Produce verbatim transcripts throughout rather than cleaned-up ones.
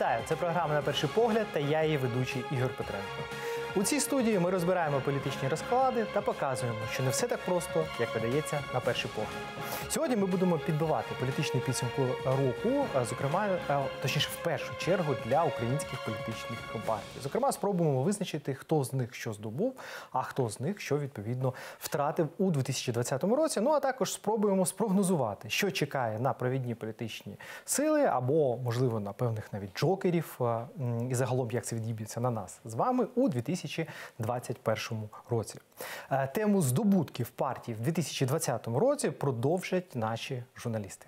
Вітаю! Це програма «На перший погляд» та я її ведучий Ігор Петренко. У цій студії ми розбираємо політичні розклади та показуємо, що не все так просто, як видається на перший погляд. Сьогодні ми будемо підбивати політичні підсумки року, зокрема, точніше, в першу чергу для українських політичних партій. Зокрема, спробуємо визначити, хто з них що здобув, а хто з них що, відповідно, втратив у дві тисячі двадцятому році. Ну, а також спробуємо спрогнозувати, що чекає на провідні політичні сили або, можливо, на певних навіть джокерів, і загалом, як це відіб'ється на нас з вами у дві тисячі двадцять першому році. Тему здобутків партій в дві тисячі двадцятому році продовжать наші журналісти.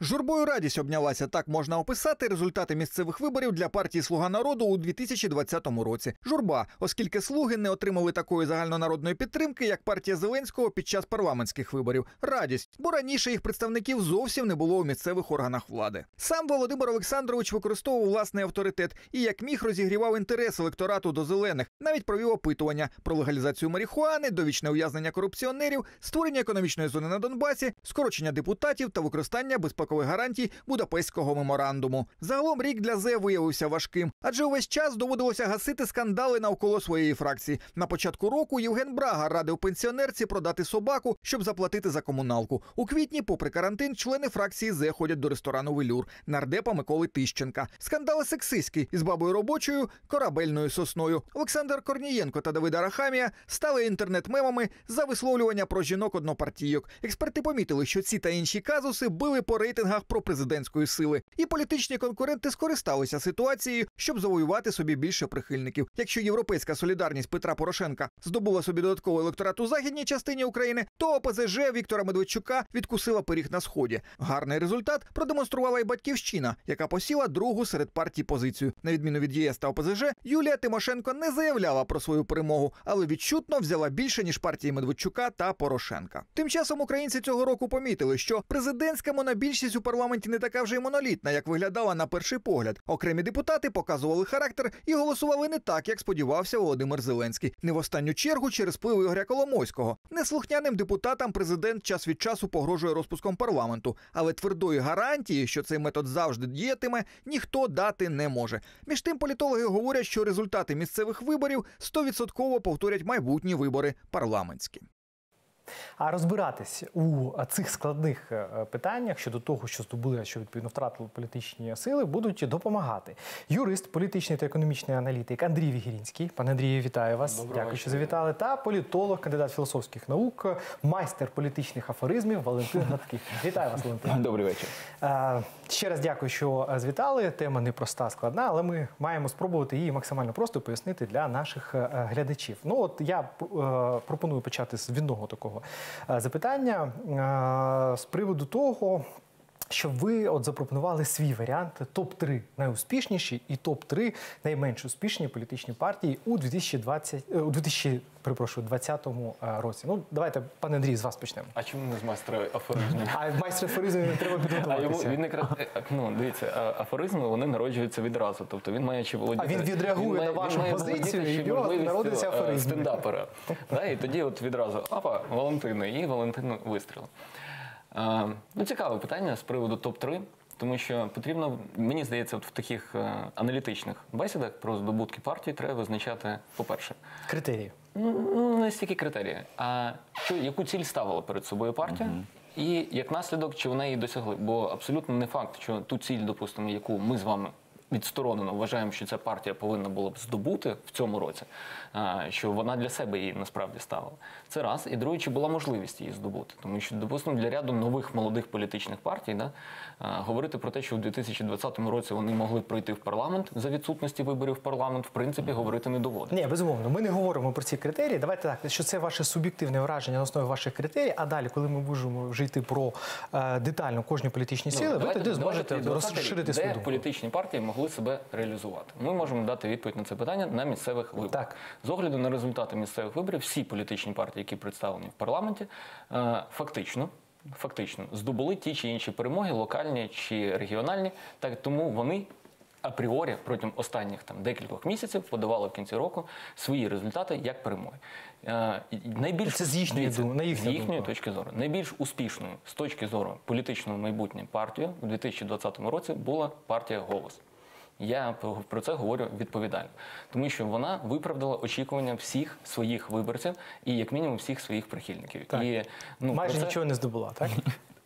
Журбою радість обнялася, так можна описати результати місцевих виборів для партії «Слуга народу» у дві тисячі двадцятому році. Журба, оскільки «Слуги» не отримали такої загальнонародної підтримки, як партія Зеленського під час парламентських виборів. Радість, бо раніше їх представників зовсім не було у місцевих органах влади. Сам Володимир Олександрович використовував власний авторитет і як міг розігрівав інтерес електорату до «Зелених». Навіть провів опитування про легалізацію марихуани, довічне ув'язнення корупціонерів, створення економічної зони на Донбасі, скорочення депутатів та використання безпекових гарантій Будапештського меморандуму. Загалом рік для зе виявився важким, адже увесь час доводилося гасити скандали навколо своєї фракції. На початку року Євген Брага радив пенсіонерці продати собаку, щоб заплатити за комуналку. У квітні, попри карантин, члени фракції зе ходять до ресторану «Велюр» нардепа Миколи Тищенка. Скандали сексистські із бабою робочою, корабельною сосною. Олександр Корнієнко та Давид Арахамія стали інтернет-мемами за висловлювання про жінок-однопартійок. Експерти помітили, що ці та інші казуси били по рейтингу пропрезидентської сили. І політичні конкуренти скористалися ситуацією, щоб завоювати собі більше прихильників. Якщо європейська солідарність Петра Порошенка здобула собі додатковий електорат у західній частині України, то о пе зе же Віктора Медведчука відкусила пиріг на Сході. Гарний результат продемонструвала і «Батьківщина», яка посіла другу серед партій позицію. На відміну від ЄС та о пе зе же, Юлія Тимошенко не заявляла про свою перемогу, але відчутно взяла більше, ніж партії Медведчука та Порошенка. Тим часом українці цього року помітили, що президентська монобільшість у парламенті не така вже й монолітна, як виглядала на перший погляд. Окремі депутати показували характер і голосували не так, як сподівався Володимир Зеленський. Не в останню чергу через вплив Ігоря Коломойського. Неслухняним депутатам президент час від часу погрожує розпуском парламенту. Але твердої гарантії, що цей метод завжди діятиме, ніхто дати не може. Між тим, політологи говорять, що результати місцевих виборів стовідсотково повторять майбутні вибори парламентські. А розбиратись у цих складних питаннях щодо того, що здобули, а що відповідно втратили політичні сили, будуть допомагати юрист, політичний та економічний аналітик Андрій Вигиринський. Пане Андрію, вітаю вас. Доброго Дякую, що завітали. Та політолог, кандидат філософських наук, майстер політичних афоризмів Валентин Гладких. Вітаю вас, Валентин. Добрий вечір. Ще раз дякую, що звітали. Тема непроста, складна, але ми маємо спробувати її максимально просто пояснити для наших глядачів. Ну от я пропоную почати з відного такого запитання з приводу того, що ви от запропонували свій варіант топ три найуспішніші і топ три найменш успішні політичні партії у дві тисячі двадцятому році. Ну, давайте, пане Андрій, з вас почнемо. А чому не з майстра афоризмів? А майстра афоризмів не треба підготуватися. Він якраз, ну, дивіться, афоризми, вони народжуються відразу. Тобто він має чи володіти... А він відреагує на вашу позицію і народиться афоризм. Стендапера. І тоді от відразу, апа, Валентина, і Валентину вистріл. Ну, цікаве питання з приводу топ три, тому що потрібно, мені здається, в таких аналітичних бесідах про здобутки партії треба визначати, по-перше... Критерії. Ну, не стільки критерії, а яку ціль ставила перед собою партія і як наслідок, чи вона її досягли. Бо абсолютно не факт, що ту ціль, допустимо, яку ми з вами відсторонено вважаємо, що ця партія повинна була б здобути в цьому році, що вона для себе її насправді ставила. Це раз. І друге, чи була можливість її здобути. Тому що, допустимо, для ряду нових молодих політичних партій говорити про те, що в дві тисячі двадцятому році вони могли пройти в парламент за відсутності виборів в парламент, в принципі, говорити не доводиться. Ні, безумовно. Ми не говоримо про ці критерії. Давайте так, що це ваше суб'єктивне враження на основі ваших критерій, а далі, коли ми будемо вже йти про детально кожні політичні сили, ви тоді зможете розширити свою думку. Де політичні партії могли себе реалізувати. Ми можемо дати відповідь на це питання на місцевих виборах. З огляду на результати місцевих виборів, всі політичні партії, які представлені в парламенті, фактично здобули ті чи інші перемоги, локальні чи регіональні, тому вони апріорі протягом останніх декількох місяців подавали в кінці року свої результати як перемоги. Це з їхньої точки зору. Найбільш успішною з точки зору політичного майбутнього партії у дві тисячі двадцятому році була партія «Голос». Я про це говорю відповідально, тому що вона виправдала очікування всіх своїх виборців і, як мінімум, всіх своїх прихильників. Так. І, ну, майже це... нічого не здобула, так?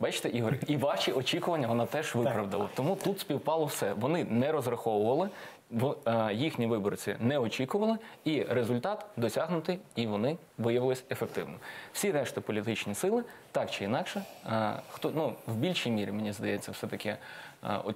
Бачите, Ігор, і ваші очікування вона теж виправдала. Тому тут співпало все. Вони не розраховували, їхні виборці не очікували, і результат досягнутий, і вони виявилися ефективними. Всі решта політичні сили, так чи інакше, хто, ну, в більшій мірі, мені здається, все-таки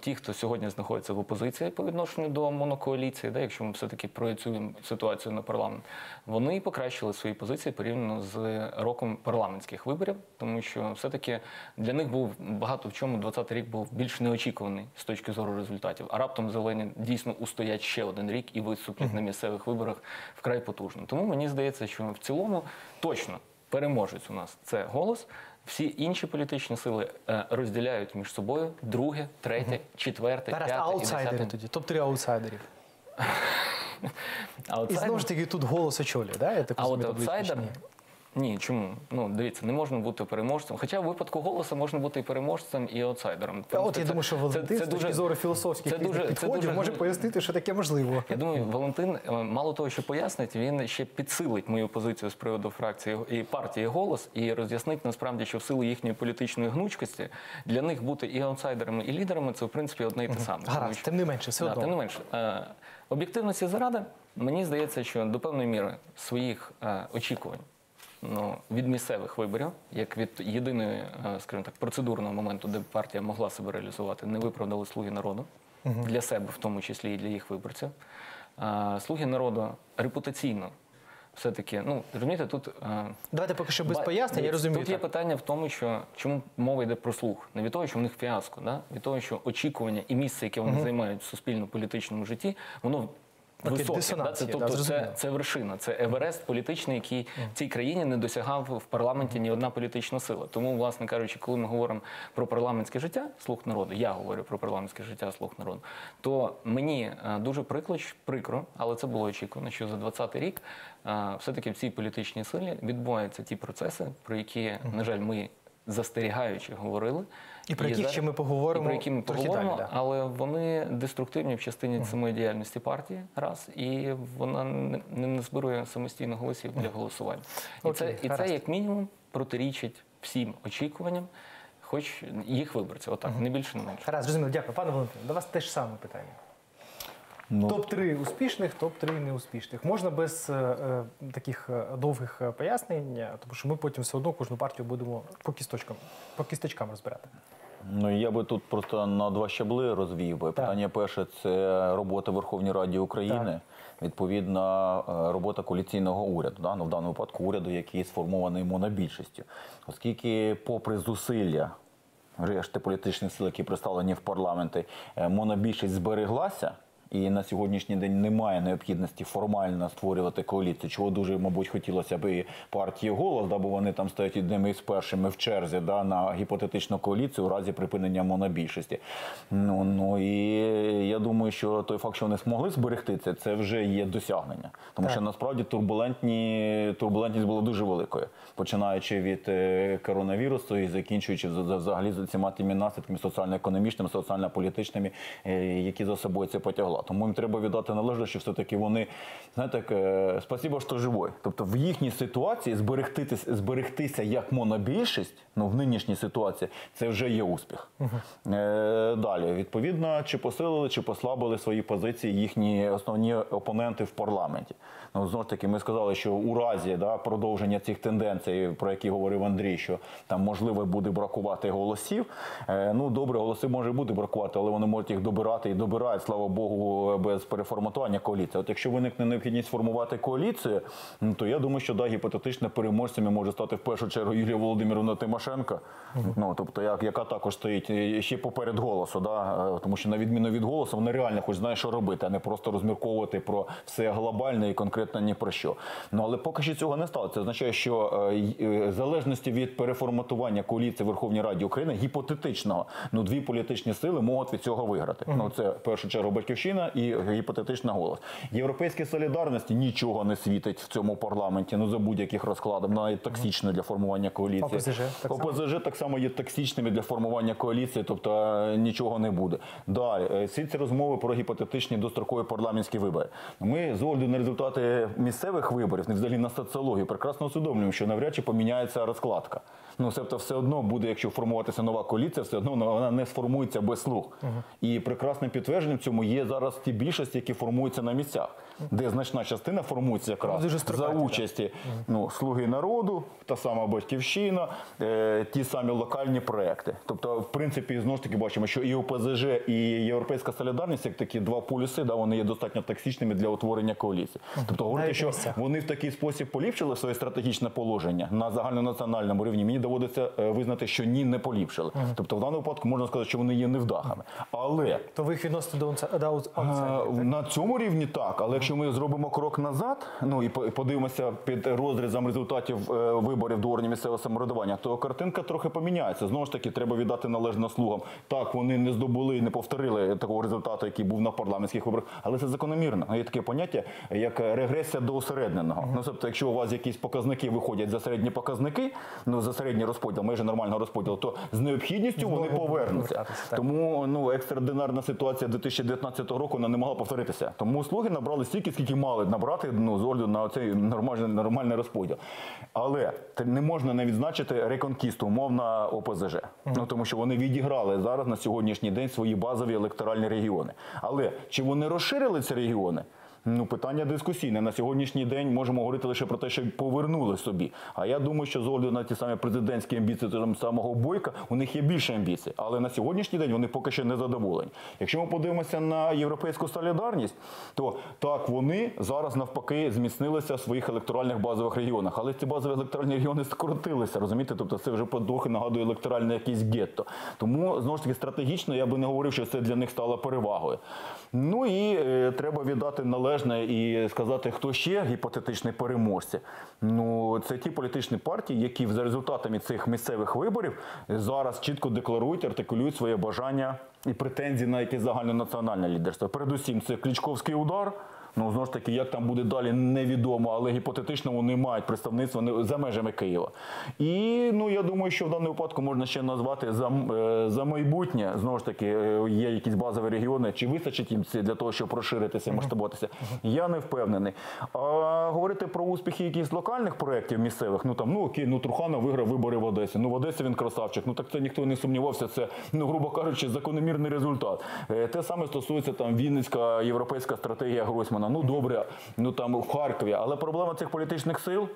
ті, хто сьогодні знаходиться в опозиції по відношенню до монокоаліції, да, якщо ми все-таки проєцюємо ситуацію на парламент, вони покращили свої позиції порівняно з роком парламентських виборів, тому що все-таки для них був багато в чому двадцятий рік був більш неочікуваний з точки зору результатів. А раптом зелені дійсно устоять ще один рік і виступлять на місцевих виборах вкрай потужно. Тому мені здається, що в цілому точно переможець у нас це голос. Всі інші політичні сили розділяють між собою друге, третє, четверте, п'яте і десяте. Аутсайдери тоді, топ три аутсайдерів. І знову ж таки тут голос очолює, так? А от аутсайдер... Ні, чому? Ну, дивіться, не можна бути переможцем. Хоча в випадку голосу можна бути і переможцем, і аутсайдером. Тому, от, це, я думаю, що Валентин, з точки зору філософських підходів, може пояснити, що таке можливо. Я думаю, Валентин, мало того, що пояснить, він ще підсилить мою позицію з приводу фракції і партії «Голос» і роз'яснить, насправді, що в силу їхньої політичної гнучкості для них бути і аутсайдерами, і лідерами – це, в принципі, одне і те саме. Гаразд, тим не менше, все одно. Тим не менше. Об'єктивності заради, мені здається, що до певної міри своїх очікувань Ну, від місцевих виборів, як від єдиної, скажімо так, процедурного моменту, де партія могла себе реалізувати, не виправдали «Слуги народу», угу, для себе, в тому числі і для їх виборців. «Слуги народу» репутаційно все-таки, ну, розумієте, тут... Давайте поки що без ба... пояснень, я розумію. Тут є питання в тому, що чому мова йде про слух. Не від того, що в них фіаско, да? Від того, що очікування і місце, яке вони, угу, займають в суспільно-політичному житті, воно... Високий, да? Це, тобто, це, це вершина, це Еверест політичний, який в цій країні не досягав в парламенті ні одна політична сила. Тому, власне кажучи, коли ми говоримо про парламентське життя «Слуг народу», я говорю про парламентське життя «Слуг народу», то мені дуже приклич, прикро, але це було очікувано, що за двадцятий рік все-таки в цій політичній силі відбуваються ті процеси, про які, на жаль, ми застерігаючи говорили. І про яких ще ми поговоримо, про які ми поговоримо, далі, да. Але вони деструктивні в частині uh-huh. самої діяльності партії, раз, і вона не, не збирує самостійно голосів uh-huh. для голосування. Okay, і це, і це, як мінімум, протирічить всім очікуванням, хоч їх виборців, отак, uh-huh. не більше, не менше. Раз, зрозуміло, дякую. Пане Валентине, до вас те ж саме питання. Ну, топ три успішних, топ три неуспішних. Можна без е, таких довгих пояснень, тому що ми потім все одно кожну партію будемо по кісточкам, по кісточкам розбирати. Ну, я би тут просто на два щабли розвів би. Питання перше – це робота Верховної Ради України, так, відповідно, робота коаліційного уряду, да? Ну, в даному випадку уряду, який сформований монобільшістю. Оскільки попри зусилля решти політичних сил, які представлені в парламенті, монобільшість збереглася, і на сьогоднішній день немає необхідності формально створювати коаліцію, чого дуже, мабуть, хотілося б і партії «Голос», да, бо вони там стають одними із першими в черзі, да, на гіпотетичну коаліцію у разі припинення монобільшості. Ну, ну і я думаю, що той факт, що вони змогли зберегтися, це вже є досягнення. Тому так, що насправді турбулентні, турбулентність була дуже великою, починаючи від коронавірусу і закінчуючи взагалі за цими тими наслідками соціально-економічними, соціально-політичними, які за собою це потягло. Тому їм треба віддати належне, що все-таки вони, знаєте, так, спасибо, що живой. Тобто в їхній ситуації зберегтися, зберегтися як монобільшість, ну в нинішній ситуації, це вже є успіх. Uh-huh. Далі, відповідно, чи посилили, чи послабили свої позиції їхні основні опоненти в парламенті. Ну, знову ж таки, ми сказали, що у разі, да, продовження цих тенденцій, про які говорив Андрій, що там, можливо, буде бракувати голосів. Ну, добре, голоси може бути бракувати, але вони можуть їх добирати і добирають, слава Богу, без переформатування коаліції. От якщо виникне необхідність формувати коаліцію, то я думаю, що да, гіпотетично переможцями може стати в першу чергу Юлія Володимирівна Тимошенко, mm-hmm. ну, тобто, як, яка також стоїть ще поперед голосу, да? Тому що на відміну від голосу, вона реально хоч знає, що робити, а не просто розмірковувати про все глобальне і конкретне конкретно ні про що. Ну, але поки що цього не стало. Це означає, що в залежності від переформатування коаліції в Верховній Раді України, гіпотетично, ну, дві політичні сили можуть від цього виграти. Uh-huh. Ну, це, в першу чергу, Батьківщина і гіпотетично голос. Європейській солідарності нічого не світить в цьому парламенті, ну, за будь-яких розкладів, навіть токсично для формування коаліції. ОПЗЖ так, ОПЗЖ так само є токсичними для формування коаліції, тобто нічого не буде. Далі, всі ці розмови про гіпотетичні дострокові парламентські вибори. Ми з огляду на результати місцевих виборів, не взагалі на соціологію, прекрасно усвідомлюємо, що навряд чи поміняється розкладка. Ну, себто все одно буде, якщо формуватися нова коаліція, все одно вона не сформується без слуг. Угу. І прекрасним підтвердженням цьому є зараз ті більшості, які формуються на місцях, де значна частина формується якраз за участі, ну, «Слуги народу», та сама «Батьківщина», е, ті самі локальні проекти. Тобто, в принципі, знову ж таки бачимо, що і ОПЗЖ, і Європейська солідарність, як такі два полюси, да, вони є достатньо токсичними для утворення коаліції. Тобто, говорити, що вони в такий спосіб поліпшили своє стратегічне положення на загальнонаціональному рівні, мені доводиться визнати, що ні, не поліпшили. Угу. Тобто, в даному випадку можна сказати, що вони є невдахами. Але... То ви їх відносите до аутсайдерів? На цьому рівні так, але якщо ми зробимо крок назад, ну, і подивимося під розрізом результатів е, виборів до органів місцевого самоврядування, то картинка трохи поміняється. Знову ж таки, треба віддати належне слугам. Так, вони не здобули і не повторили такого результату, який був на парламентських виборах, але це закономірно. Є таке поняття, як регресія до усередненого. Uh-huh. Ну, тобто, якщо у вас якісь показники виходять за середні показники, ну, за середній розподіл, майже нормального розподілу, то з необхідністю вони повернуться. Тому, ну, екстраординарна ситуація дві тисячі дев'ятнадцятого року, вона не могла повторитися. Тому слуги набрали стільки, скільки мали набрати, ну, з огляду на цей нормальний, нормальний розподіл. Але не можна не відзначити реконкісту, умовно, ОПЗЖ. Mm-hmm. Ну, тому що вони відіграли зараз на сьогоднішній день свої базові електоральні регіони. Але чи вони розширили ці регіони? Ну, питання дискусійне. На сьогоднішній день можемо говорити лише про те, що повернули собі. А я думаю, що з огляду на ті самі президентські амбіції того самого Бойка, у них є більше амбіцій. Але на сьогоднішній день вони поки що не задоволені. Якщо ми подивимося на європейську солідарність, то так, вони зараз навпаки зміцнилися в своїх електоральних базових регіонах. Але ці базові електоральні регіони скоротилися, розумієте? Тобто це вже подохи нагадує електоральне якесь гетто. Тому, знову ж таки, стратегічно я би не говорив, що це для них стало перевагою. Ну і е, треба віддати належне і сказати, хто ще гіпотетичний переможці. Ну, це ті політичні партії, які за результатами цих місцевих виборів зараз чітко декларують, артикулюють своє бажання і претензії на якесь загальнонаціональне лідерство. Передусім, це Кличковський удар. Ну, знову ж таки, як там буде далі, невідомо, але гіпотетично вони мають представництво за межами Києва. І, ну, я думаю, що в даному випадку можна ще назвати за, за майбутнє, знову ж таки, є якісь базові регіони, чи вистачить їм для того, щоб розширитися, масштабуватися, я не впевнений. А говорити про успіхи якихось локальних проєктів місцевих, ну, там, ну, окей, ну, Труханов виграв вибори в Одесі, ну, в Одесі він красавчик, ну, так це ніхто не сумнівався, це, ну, грубо кажучи, закономірний результат. Те саме стосується, там, Вінницька європейська стратегія Гросьмана. Ну, добре, ну, там, в Харкові. Але проблема цих політичних сил,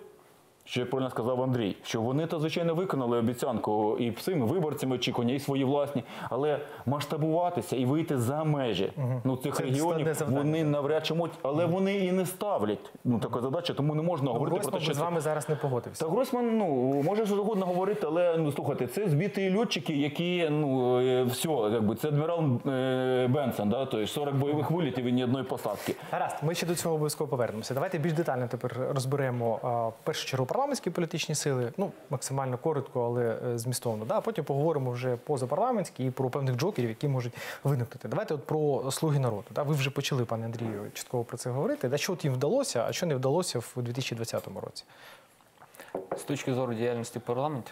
що, як правильно сказав Андрій, що вони, то, звичайно, виконали обіцянку і всім виборцям очікування, і свої власні, але масштабуватися і вийти за межі, угу, ну, цих це регіонів вони навряд чи можуть, але, угу, вони і не ставлять, ну, таку задачу, тому не можна, ну, говорити Гросьман про те, що... Гросьман з вами зараз не погодився. Та Гросьман, ну, може згодно говорити, але, ну, слухайте, це збиті льотчики, які, ну, все, якби, це адмірал е, Бенсон, да, тобто сорок бойових вилітів і ні одної посадки. Гаразд, ми ще до цього обов'язково повернемося. Давайте більш детально тепер розберемо е, першу чергу парламентські політичні сили, ну, максимально коротко, але змістовно. Да? Потім поговоримо вже позапарламентські і про певних джокерів, які можуть виникнути. Давайте от про «Слуги народу». Да? Ви вже почали, пане Андрію, частково про це говорити. Да? Що от їм вдалося, а що не вдалося в дві тисячі двадцятому році? З точки зору діяльності парламенту?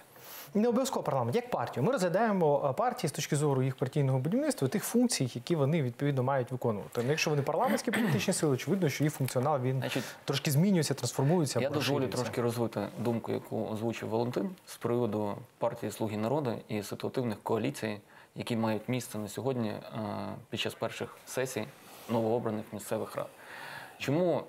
Не обов'язково парламент, як партію. Ми розглядаємо партії з точки зору їх партійного будівництва, тих функцій, які вони, відповідно, мають виконувати. Якщо вони парламентські політичні сили, очевидно, що їх функціонал, він, значить, трошки змінюється, трансформується. Я дозволю трошки розвити думку, яку озвучив Валентин, з приводу партії «Слуги народу» і ситуативних коаліцій, які мають місце на сьогодні під час перших сесій новообраних місцевих рад. Чому,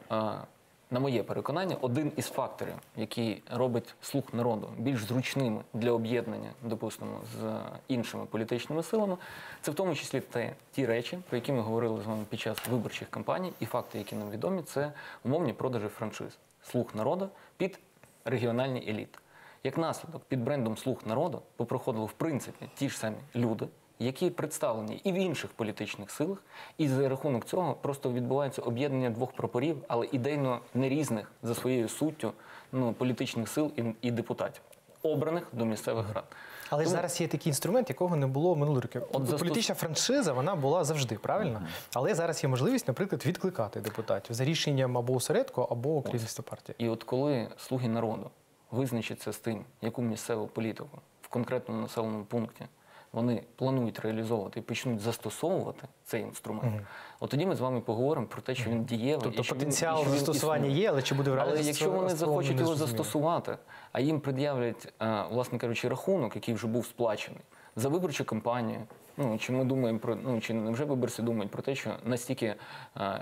на моє переконання, один із факторів, який робить «Слуг народу» більш зручними для об'єднання, допустимо, з іншими політичними силами, це в тому числі те, ті речі, про які ми говорили з вами під час виборчих кампаній, і факти, які нам відомі, це умовні продажі франшиз «Слуг народу» під регіональні еліти. Як наслідок, під брендом «Слуг народу» попроходили, в принципі, ті ж самі люди, які представлені і в інших політичних силах, і за рахунок цього просто відбувається об'єднання двох прапорів, але ідейно не різних за своєю суттю ну, політичних сил і, і депутатів, обраних до місцевих рад. Але Тому... зараз є такий інструмент, якого не було минулі роки. От політична франшиза, вона була завжди, правильно? Mm-hmm. Але зараз є можливість, наприклад, відкликати депутатів за рішенням або осередку, або керівництва партії. І от коли «Слуги народу» визначаться з тим, яку місцеву політику в конкретному населеному пункті вони планують реалізовувати і почнуть застосовувати цей інструмент, mm-hmm. от тоді ми з вами поговоримо про те, що він дієвий. Тобто потенціал застосування є, але чи буде в реальності? Але якщо вони захочуть його застосувати, а їм пред'являть, власне кажучи, рахунок, який вже був сплачений, за виборчу кампанію, ну, чи ми думаємо про, ну, чи не вже виборці думають про те, що настільки а,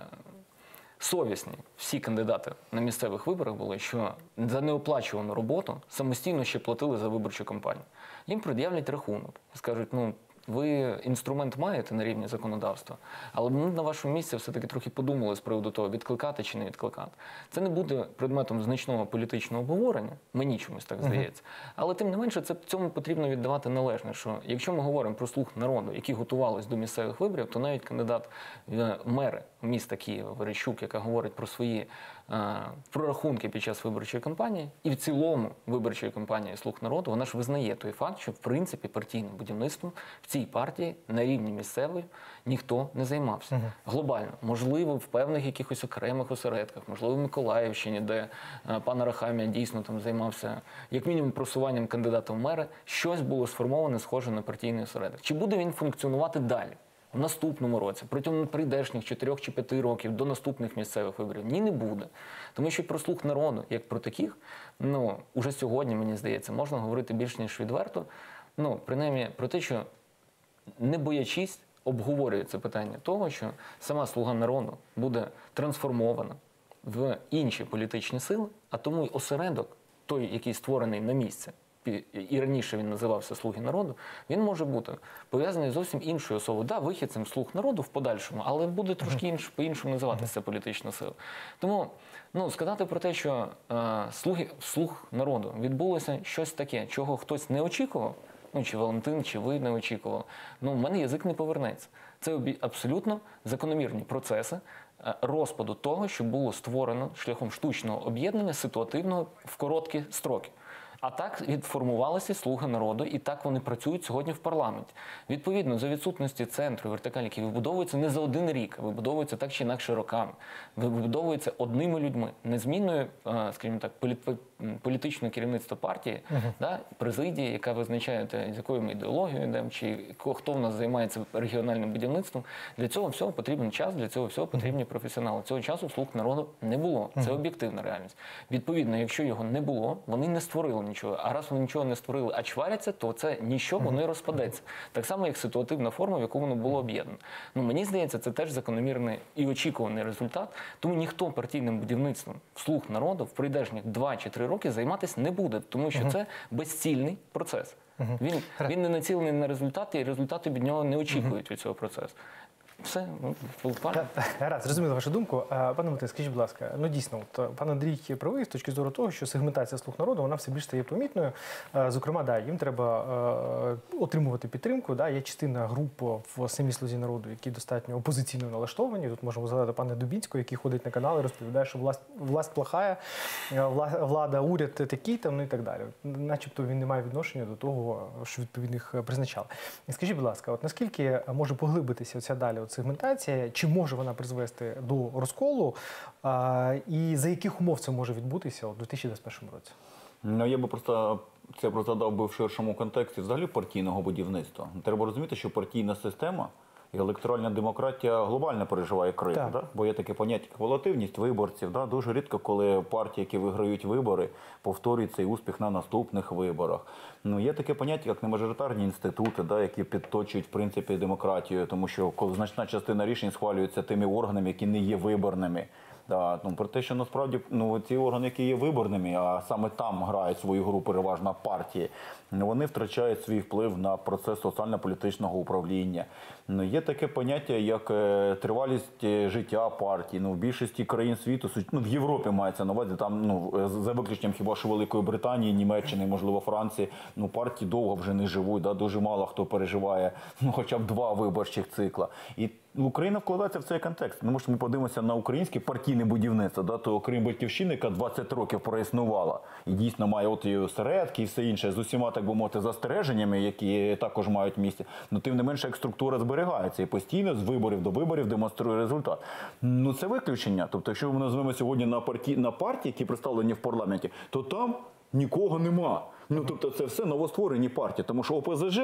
совісні всі кандидати на місцевих виборах були, що за неоплачувану роботу самостійно ще платили за виборчу кампанію. Їм пред'являть рахунок і скажуть, ну, ви інструмент маєте на рівні законодавства, але ми на вашому місці все-таки трохи подумали з приводу того, відкликати чи не відкликати. Це не буде предметом значного політичного обговорення, мені чомусь так здається. Uh-huh. Але тим не менше, це, цьому потрібно віддавати належне, що якщо ми говоримо про слуг народу, які готувалися до місцевих виборів, то навіть кандидат мера міста Києва Верещук, яка говорить про свої е, прорахунки під час виборчої кампанії, і в цілому виборчої кампанії «Слуг народу», вона ж визнає той факт, що в принципі партійним будівництвом в цій партії на рівні місцевої ніхто не займався. Угу. Глобально. Можливо, в певних якихось окремих осередках, можливо, в Миколаївщині, де е, пан Рахамія дійсно там займався як мінімум просуванням кандидата в мери, щось було сформоване схоже на партійний осередок. Чи буде він функціонувати далі? В наступному році, протягом прийдешніх чотирьох чи п'яти років до наступних місцевих виборів, ні, не буде. Тому що про слуг народу, як про таких, ну, уже сьогодні, мені здається, можна говорити більш ніж відверто, ну, принаймні про те, що не боячись обговорюється питання того, що сама «Слуга народу» буде трансформована в інші політичні сили, а тому й осередок, той, який створений на місці, і раніше він називався «Слуги народу», він може бути пов'язаний зовсім іншою особою. Да, вихідцем «Слуг народу» в подальшому, але буде трошки інш, по-іншому називатися політична сила. Тому ну, сказати про те, що е, слуги, «Слуг народу» відбулося щось таке, чого хтось не очікував, ну, чи Валентин, чи ви не очікували, ну, в мене язик не повернеться. Це абсолютно закономірні процеси розпаду того, що було створено шляхом штучного об'єднання, ситуативного, в короткі строки. А так відформувалися «Слуги народу», і так вони працюють сьогодні в парламенті. Відповідно, за відсутності центру вертикалі, які вибудовуються не за один рік, а вибудовуються так чи інакше роками, вибудовуються одними людьми, незмінною, скажімо так, політичного керівництва партії, uh-huh. да, президії, яка визначає, з якою ми ідеологією йдемо, чи хто в нас займається регіональним будівництвом. Для цього всього потрібен час, для цього всього потрібні професіонали. Цього часу «Слуг народу» не було. Це uh-huh. об'єктивна реальність. Відповідно, якщо його не було, вони не створили нічого. А раз вони нічого не створили, а чваряться, то це ніщо, воно uh-huh. і розпадеться. Так само, як ситуативна форма, в яку воно було об'єднано. Ну, мені здається, це теж закономірний і очікуваний результат. Тому ніхто партійним будівництвом «Слуг народу» в прийдешніх два чи три роки займатися не буде, тому що uh-huh. це безцільний процес. Uh-huh. Він, він не націлений на результати, і результати від нього не очікують uh-huh. від цього процесу. Все, ну, пане. Гаразд, зрозуміла вашу думку. Пане Матвій, скажіть, будь ласка, ну дійсно, от, пан Андрій правий з точки зору того, що сегментація «Слуг народу», вона все більш стає помітною. Зокрема, да, їм треба е, отримувати підтримку. Да, є частина груп в самій «Слузі народу», які достатньо опозиційно налаштовані. Тут можемо згадати пана Дубінського, який ходить на канал і розповідає, що власть, власть плохая, влада, уряд такий, там, ну і так далі. Начебто він не має відношення до того, що відповідних призначали. І скажіть, будь ласка, от наскільки може поглибитися ця далі сегментація, чи може вона призвести до розколу, а, і за яких умов це може відбутися у дві тисячі двадцять першому році? Ну, я би просто це розглядав би в ширшому контексті взагалі партійного будівництва. Треба розуміти, що партійна система і електоральна демократія глобально переживає кризу, так. Да? Бо є таке поняття як волатильність виборців. Да? Дуже рідко, коли партії, які виграють вибори, повторюють цей успіх на наступних виборах. Ну, є таке поняття як немажоритарні інститути, да? Які підточують в принципі демократію, тому що значна частина рішень схвалюється тими органами, які не є виборними. Да, ну, про те, що насправді ну, ці органи, які є виборними, а саме там грають свою гру переважно партії, вони втрачають свій вплив на процес соціально-політичного управління. Ну, є таке поняття, як тривалість життя партії. Ну, в більшості країн світу, ну, в Європі мається на увазі, там, ну, за виключенням хіба що Великої Британії, Німеччини, можливо, Франції, ну, партії довго вже не живуть, да, дуже мало хто переживає, ну, хоча б два виборчих цикла. І Україна вкладається в цей контекст. Тому що ми подивимося на українське партійне будівництво, да, то окрім Батьківщини, яка двадцять років проіснувала, і дійсно має от і осередки, і все інше, з усіма, так би мовити, застереженнями, які також мають місце, ну, тим не менше, як структура зберігається і постійно з виборів до виборів демонструє результат. Ну, це виключення. Тобто, якщо ми назвемо сьогодні на партії, на партії, які представлені в парламенті, то там нікого нема. Ну, тобто, це все новостворені партії, тому що ОПЗЖ,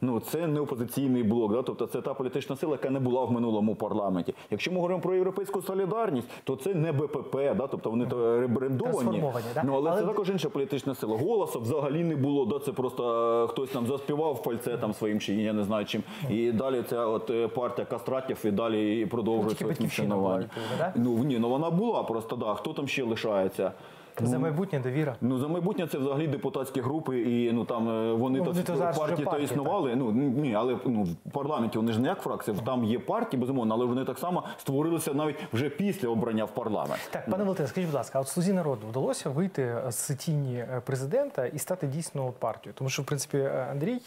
ну, це не опозиційний блок, да? Тобто це та політична сила, яка не була в минулому парламенті. Якщо ми говоримо про європейську солідарність, то це не Б П П, да? Тобто вони то ребрендовані, да? Ну, але, але це також інша політична сила. Голосу взагалі не було, да? Це просто хтось там заспівав фальцетом своїм, чи я не знаю чим, і далі ця от партія кастратів і далі продовжує своє функціонування. Ну, ні, ну вона була просто, да, хто там ще лишається? Ну, за майбутнє довіра. Ну, за майбутнє це взагалі депутатські групи, і ну, там, вони ну, то, то партії то існували. Так. Ну, ні, але ну, в парламенті вони ж не як фракція, там є партії, безумовно, але вони так само створилися навіть вже після обрання в парламент. Так, пане Валентине, скажіть, будь ласка, а от «Слузі народу» вдалося вийти з тіні президента і стати дійсно партією? Тому що, в принципі, Андрій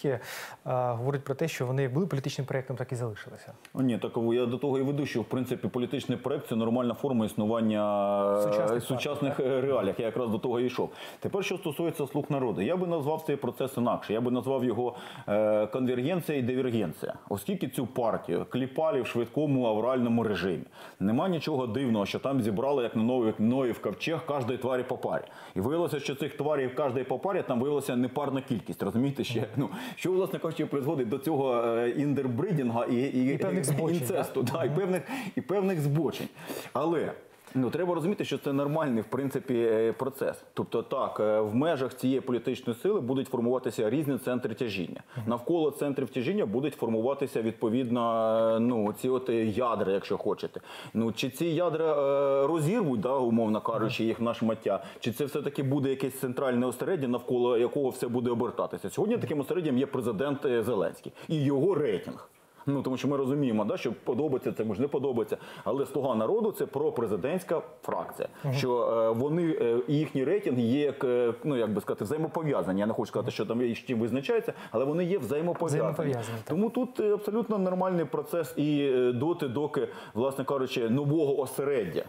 а, говорить про те, що вони були політичним проєктом, так і залишилися. Ні, так я до того і веду, що, в принципі, політичний проєкт – це нормальна форма існування сучасних, сучасних реалій. Я якраз до того і йшов. Тепер, що стосується «Слуг народу», я би назвав цей процес інакше. Я би назвав його е, конвергенція і дивергенція. Оскільки цю партію кліпали в швидкому авральному режимі. Нема нічого дивного, що там зібрали, як на Ноїв ковчег, кожної тварі по парі. І виявилося, що цих тварів кожної по парі, там виявилася непарна кількість. Розумієте, ще? Ну, що, власне кажучи, призводить до цього е, індербридінга і, і, і, і певних збочень, інцесту, да? Да, і, певних, і певних збочень. Але ну, треба розуміти, що це нормальний, в принципі, процес. Тобто, так, в межах цієї політичної сили будуть формуватися різні центри тяжіння. Навколо центрів тяжіння будуть формуватися, відповідно, ну, ці от ядра, якщо хочете. Ну, чи ці ядра розірвуть, да, умовно кажучи, їх на шмаття, чи це все-таки буде якесь центральне осереддя, навколо якого все буде обертатися. Сьогодні таким осереддям є президент Зеленський і його рейтинг. Ну, тому що ми розуміємо, да, що подобається це, може не подобається, але «Слуга народу» – це пропрезидентська фракція. Угу. Що е, вони і е, їхній рейтинг є, як, е, ну, як би сказати, взаємопов'язані. Я не хочу сказати, що там є, чим визначається, але вони є взаємопов'язані. взаємопов'язані тому тут абсолютно нормальний процес і доти, доки, власне кажучи, нового осереддя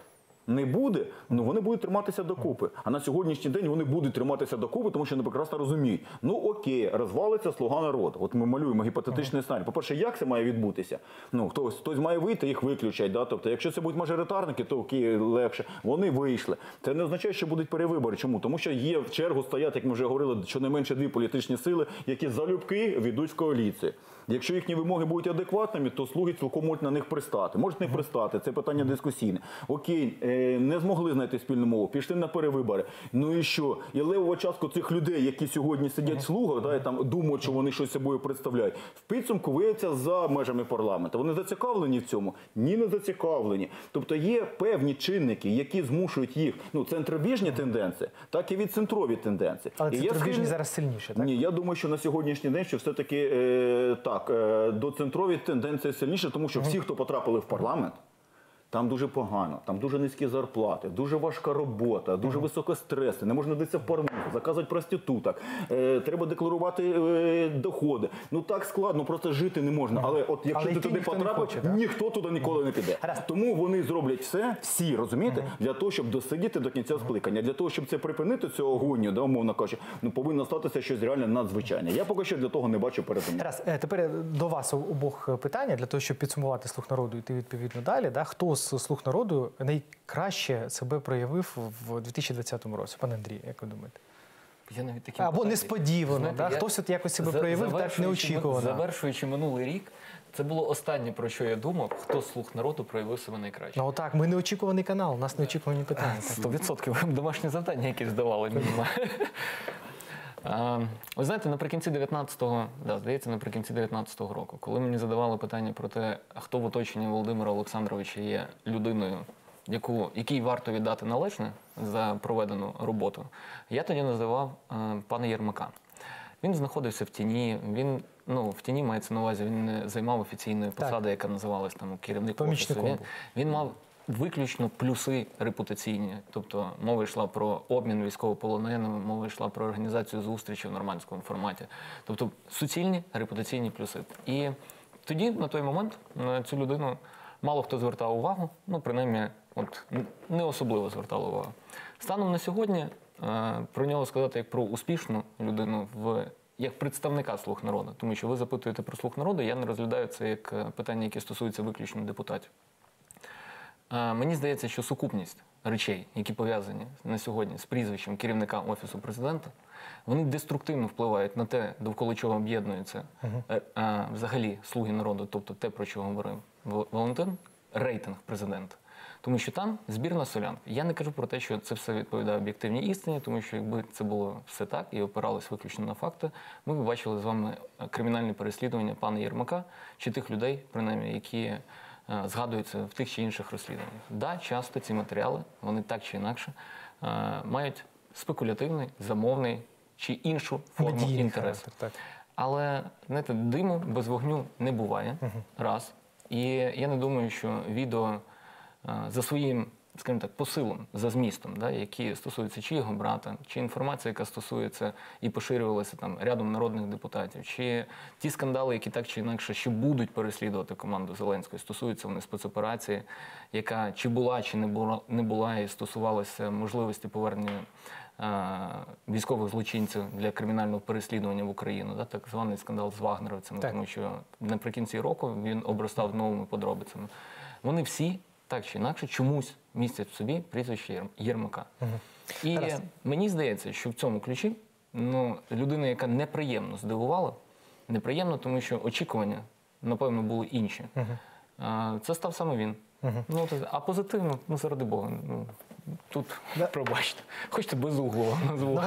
не буде, ну вони будуть триматися докупи. А на сьогоднішній день вони будуть триматися докупи, тому що вони прекрасно розуміють. Ну окей, розвалиться «Слуга народу». От ми малюємо гіпотетичний сценарій. По-перше, як це має відбутися? Ну, хтось, хтось має вийти, їх виключать. Да? Тобто, якщо це будуть мажоритарники, то окей, легше. Вони вийшли. Це не означає, що будуть перевибори. Чому? Тому що є в чергу стоять, як ми вже говорили, щонайменше дві політичні сили, які залюбки війдуть в коаліцію. Якщо їхні вимоги будуть адекватними, то слуги цілком можуть на них пристати. Можуть не пристати, це питання дискусійне. Окей, не змогли знайти спільну мову, пішли на перевибори. Ну і що? І левого частку цих людей, які сьогодні сидять в слугах, да, і там думають, що вони щось собою представляють, в підсумку виявляться за межами парламенту. Вони зацікавлені в цьому? Ні, не зацікавлені. Тобто є певні чинники, які змушують їх, ну, центробіжні тенденції, так і від центрові тенденції. Але і центробіжні схильний... зараз сильніше, так? Ні, я думаю, що на сьогоднішній день, що все-таки е, так, е, до центрові тенденції сильніше, тому що всі, хто потрапили в парламент, там дуже погано, там дуже низькі зарплати, дуже важка робота, дуже високі стреси, не можна дивитися в порно, заказувати проституток, е, треба декларувати е, доходи. Ну так складно, просто жити не можна. Але от якщо Але ти туди потрапив, хоче, ніхто туди ніколи не піде. Раз. Тому вони зроблять все, всі, розумієте, для того, щоб досидіти до кінця скликання. Для того, щоб це припинити, цю агонію, да, умовно кажучи, ну, повинно статися щось реально надзвичайне. Я поки що для того не бачу передумов. Раз, тепер до вас обох питання, для того, щоб підсумувати «Слуг народу» і йти відповідно далі, да, хто з «Слуг народу» найкраще себе проявив в дві тисячі двадцятому році? Пане Андрій, як ви думаєте? Я навіть такі Або питання. Несподівано, знаєте, так? Хтось от якось себе за, проявив, так неочікувано. Завершуючи минулий рік, це було останнє, про що я думав, хто «Слуг народу» проявив себе найкраще. Ну так, ми неочікуваний канал, у нас неочікувані питання. Сто відсотків, вам домашнє завдання якесь здавали. Ви знаєте, наприкінці дев'ятнадцятого, да, здається, наприкінці дев'ятнадцятого року, коли мені задавали питання про те, хто в оточенні Володимира Олександровича є людиною, яку, якій варто віддати належне за проведену роботу, я тоді називав е, пана Єрмака. Він знаходився в тіні, він, ну, в тіні мається на увазі, він не займав офіційної посади, так, яка називалась там керівник офісу. Він, він мав виключно плюси репутаційні. Тобто мова йшла про обмін військовополоненими, мова йшла про організацію зустрічі в нормандському форматі. Тобто суцільні репутаційні плюси. І тоді, на той момент, на цю людину мало хто звертав увагу, ну, принаймні, от, не особливо звертав увагу. Станом на сьогодні про нього сказати як про успішну людину, в, як представника «Слуг народу». Тому що ви запитуєте про «Слуг народу», я не розглядаю це як питання, яке стосується виключно депутатів. Мені здається, що сукупність речей, які пов'язані на сьогодні з прізвищем керівника Офісу Президента, вони деструктивно впливають на те, довкола чого об'єднуються uh-huh. взагалі «Слуги народу», тобто те, про що говорив Валентин, рейтинг президента. Тому що там збірна солянка. Я не кажу про те, що це все відповідає об'єктивній істині, тому що якби це було все так і опиралось виключно на факти, ми б бачили з вами кримінальні переслідування пана Єрмака чи тих людей, принаймні, які згадуються в тих чи інших розслідуваннях. Так, да, часто ці матеріали, вони так чи інакше, мають спекулятивний, замовний чи іншу форму медійний інтересу. Характер, але, знаєте, диму без вогню не буває, угу. раз. І я не думаю, що відео за своїм, скажімо так, посилом, за змістом, да, які стосуються чи його брата, чи інформація, яка стосується і поширювалася там рядом народних депутатів, чи ті скандали, які так чи інакше ще будуть переслідувати команду Зеленської, стосуються вони спецоперації, яка чи була, чи не була, не була і стосувалася можливості повернення а, військових злочинців для кримінального переслідування в Україну, да, так званий скандал з вагнерівцями, так, тому що наприкінці року він обростав новими подробицями. Вони всі так чи інакше чомусь містять в собі прізвище Єрмака. Угу. І Тарас, мені здається, що в цьому ключі, ну, людина, яка неприємно здивувала, неприємно, тому що очікування, напевно, були інші. Угу. Це став саме він. Угу. Ну, а позитивно, ну, заради Бога, ну, тут, да, пробачте, хочете безуглого назву.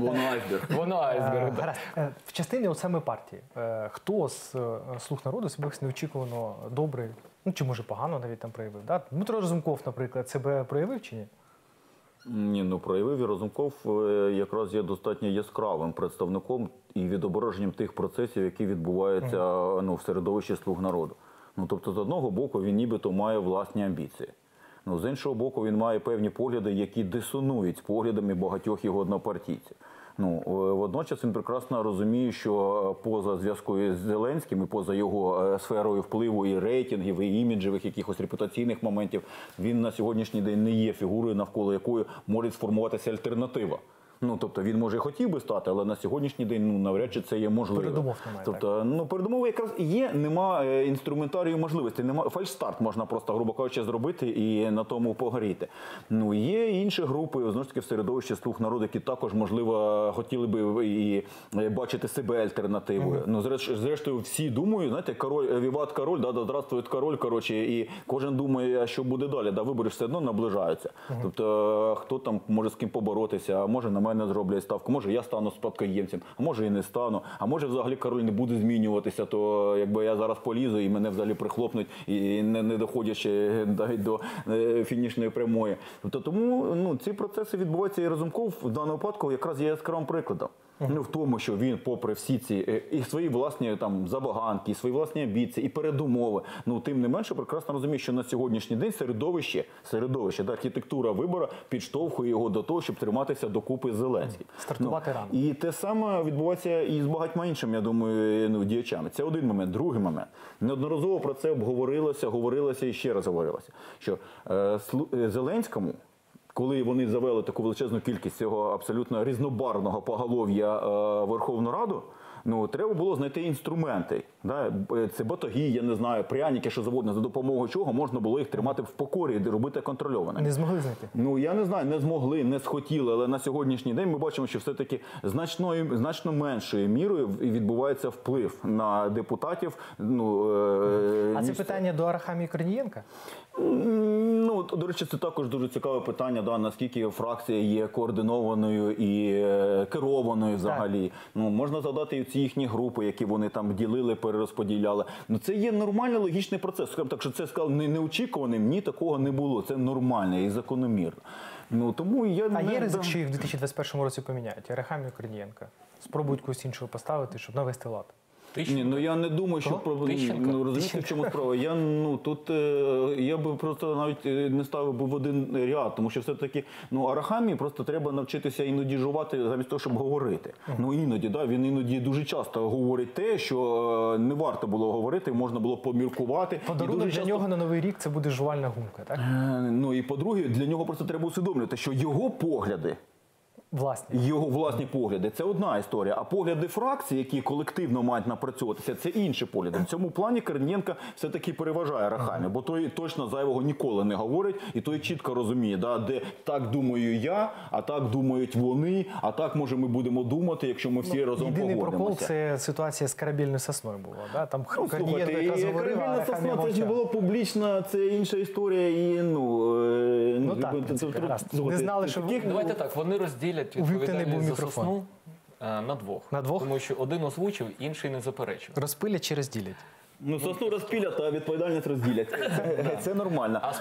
Воно айсберг. Воно айсберг, так. Гаразд. В частині от саме партії. Хто з «Слуг народу» себе неочікувано добре, ну, чи може погано навіть там проявив? Да? Дмитро Розумков, наприклад, себе проявив чи ні? Ні, ну проявив. І Розумков якраз є достатньо яскравим представником і відображенням тих процесів, які відбуваються угу. ну, в середовищі «Слуг народу». Ну, тобто, з одного боку, він нібито має власні амбіції. Ну, з іншого боку, він має певні погляди, які дисонують з поглядами багатьох його однопартійців. Ну, водночас він прекрасно розуміє, що поза зв'язкою з Зеленським і поза його сферою впливу і рейтингів, і іміджевих якихось репутаційних моментів, він на сьогоднішній день не є фігурою, навколо якої може сформуватися альтернатива. Ну, тобто, він, може, і хотів би стати, але на сьогоднішній день, ну, навряд чи це є можливо. Передумов немає, тобто, так? Ну, передумови якраз є, нема інструментарію можливостей, нема, фальшстарт можна просто, грубо кажучи, зробити і на тому погоріти. Ну, є інші групи, знову ж таки, в середовищі «Слуг народу», які також, можливо, хотіли би і бачити себе альтернативою. Mm-hmm. Ну, зрештою, всі думають, знаєте, король, віват король, да, да, здравствует король, коротше, і кожен думає, що буде далі, да, вибори все одно наближаються. Mm-hmm. Тобто, хто там може з ким поборотися, а може на мене зроблять ставку, може я стану спадкоємцем, а може і не стану, а може взагалі король не буде змінюватися, то якби я зараз полізу і мене взагалі прихлопнуть, і не, не доходячи навіть до е, фінішної прямої. Тобто, тому ну, ці процеси відбуваються, і Розумков в даному випадку якраз є яскравим прикладом. Uh-huh. Ну, в тому, що він попри всі ці і свої власні там, забаганки, і свої власні амбіції, і передумови, ну, тим не менше, прекрасно розуміє, що на сьогоднішній день середовище, середовище, да, архітектура вибору підштовхує його до того, щоб триматися докупи з Зеленським. Uh-huh. Стартувати рано. Ну, і те саме відбувається і з багатьма іншими, я думаю, ну, діячами. Це один момент. Другий момент. Неодноразово про це обговорилося, говорилося і ще раз говорилося, що е, Зеленському, коли вони завели таку величезну кількість цього абсолютно різнобарвного поголов'я е, Верховну Раду, ну, треба було знайти інструменти. Да? Це батоги, я не знаю, пряніки, що заводно, за допомогою чого можна було їх тримати в покорі і робити контрольоване. Не змогли знайти? Ну, я не знаю, не змогли, не схотіли, але на сьогоднішній день ми бачимо, що все-таки значною, значно меншою мірою відбувається вплив на депутатів. Ну, е, а це місто... питання до Арахамії Корнієнка? Ну, Ну, до речі, це також дуже цікаве питання, да, наскільки фракція є координованою і керованою взагалі. Ну, можна задати і ці їхні групи, які вони там ділили, перерозподіляли. Ну, це є нормальний логічний процес. Скажімо так, що це сказав неочікуваним, ні, такого не було. Це нормально і закономірно. Ну, тому я а не... є ризик, що їх в дві тисячі двадцять першому році поміняють? Арахамію, Корнієнка. Спробують когось іншого поставити, щоб навести лад. Ні, ну я не думаю, що ну, розумієте, в чому справа. Я ну тут е, я би просто навіть не ставив би в один ряд, тому що все-таки ну Арахамії просто треба навчитися іноді жувати замість того, щоб говорити. Uh-huh. Ну іноді, да, він іноді дуже часто говорить те, що е, не варто було говорити, можна було поміркувати. Подарунок для часто... нього на Новий рік це буде жувальна гумка, так? Е, ну і по-друге, для нього просто треба усвідомлювати, що його погляди. Власні. Його власні погляди. Це одна історія. А погляди фракції, які колективно мають напрацьовуватися, це інші погляди. В цьому плані Корнієнка все-таки переважає Рахамію, бо той точно зайвого ніколи не говорить, і той чітко розуміє, да, де так думаю я, а так думають вони, а так, може, ми будемо думати, якщо ми всі ну, разом єдиний погодимося. Єдиний прокол – це ситуація з корабельною сосною була. Да? Там ну, Корнієнко якраз говорив, а Рахамія мовчав. Це ж було публічно, це інша історія. І, ну, е... ну так, це, це, це, не знали, що... Таких... Давайте так, вони розділяють відповідальність за мікрофон. Сосну на двох. на двох, тому що один озвучив, інший не заперечив. Розпилять чи розділять? Ну, сосну розпилять, а відповідальність розділять. Це, це нормально.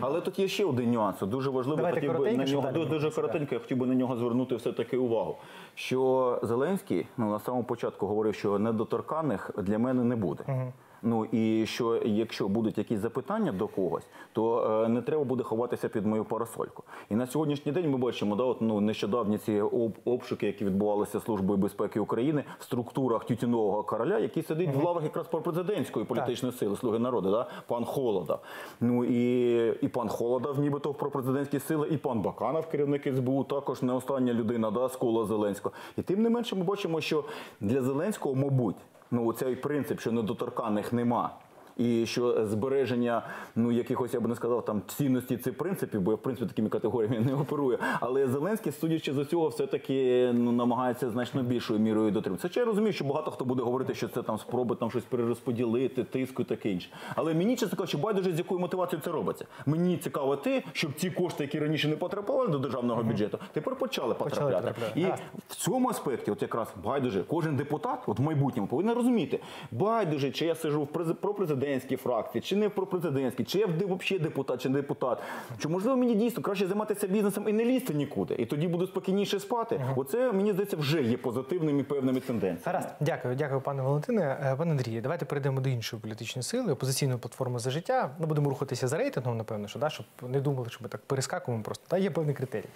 Але тут є ще один нюанс. Дуже важливо, хотів би на нього, дуже коротенько, я хотів би на нього звернути все-таки увагу. Що Зеленський ну, на самому початку говорив, що недоторканих для мене не буде. Угу. Ну і що якщо будуть якісь запитання до когось, то е, не треба буде ховатися під мою парасольку. І на сьогоднішній день ми бачимо, да, от, ну, нещодавні ці об, обшуки, які відбувалися Службою безпеки України в структурах тютюнового короля, який сидить mm-hmm. в лавах якраз пропрезидентської політичної сили Слуги народу, да, пан Холода. Ну і, і пан Холода нібито в пропрезидентській сили, і пан Баканов, керівник СБУ, також не остання людина, да, з кола Зеленського. І тим не менше ми бачимо, що для Зеленського, мабуть, ну, цей принцип, що недоторканих нема, і що збереження, ну, якихось, я б не сказав, там, цінності цих принципів, бо я, в принципі, такими категоріями не оперую, але Зеленський, судячи з цього, все-таки, ну, намагається значно більшою мірою дотриматися. Хоча я розумію, що багато хто буде говорити, що це там спроби там щось перерозподілити, тиску і таке інше. Але мені, чесно кажучи, байдуже, з якою мотивацією це робиться. Мені цікаво те, щоб ці кошти, які раніше не потрапляли до державного mm-hmm. бюджету, тепер почали потрапляти. потрапляти. І а. в цьому аспекті, от якраз, байдуже, кожен депутат, от в майбутньому, повинен розуміти, байдуже, чи я сижу в пропрезиденті, фракції, чи не пропрезидентські, чи я взагалі депутат, чи не депутат. Чи, можливо, мені дійсно краще займатися бізнесом і не лізти нікуди, і тоді буду спокійніше спати. Угу. Оце, мені здається, вже є позитивними певними тенденціями. Гаразд. Дякую, дякую, пане Валентине. Пане Андрію, давайте перейдемо до іншої політичної сили, опозиційної платформи «За життя». Ну, будемо рухатися за рейтингом, напевно, що, да, щоб не думали, що ми так перескакуємо просто. Та є певний критерій.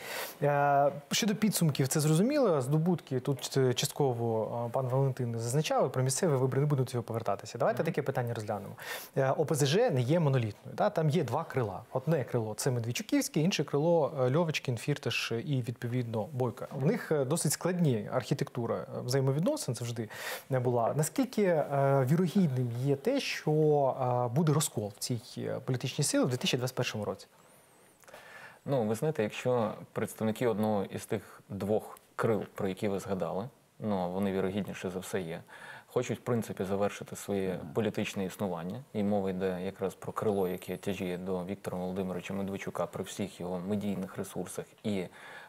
Щодо підсумків, це зрозуміло. Здобутки тут частково пан Валентин зазначав, про місцеві вибори не будуть його повертатися. Давайте угу. таке питання розглянемо. ОПЗЖ не є монолітною. Да? Там є два крила. Одне крило – це Медведчуківське, інше крило – Льовочкін, Фірташ і, відповідно, Бойко. В них досить складні архітектура взаємовідносин, це завжди не була. Наскільки е, вірогідним є те, що е, буде розкол в цій політичній силі в дві тисячі двадцять першому році? Ну, ви знаєте, якщо представники одного із тих двох крил, про які ви згадали, ну, вони вірогідніше за все є, хочуть, в принципі, завершити своє політичне існування. І мова йде якраз про крило, яке тяжіє до Віктора Володимировича Медведчука при всіх його медійних ресурсах і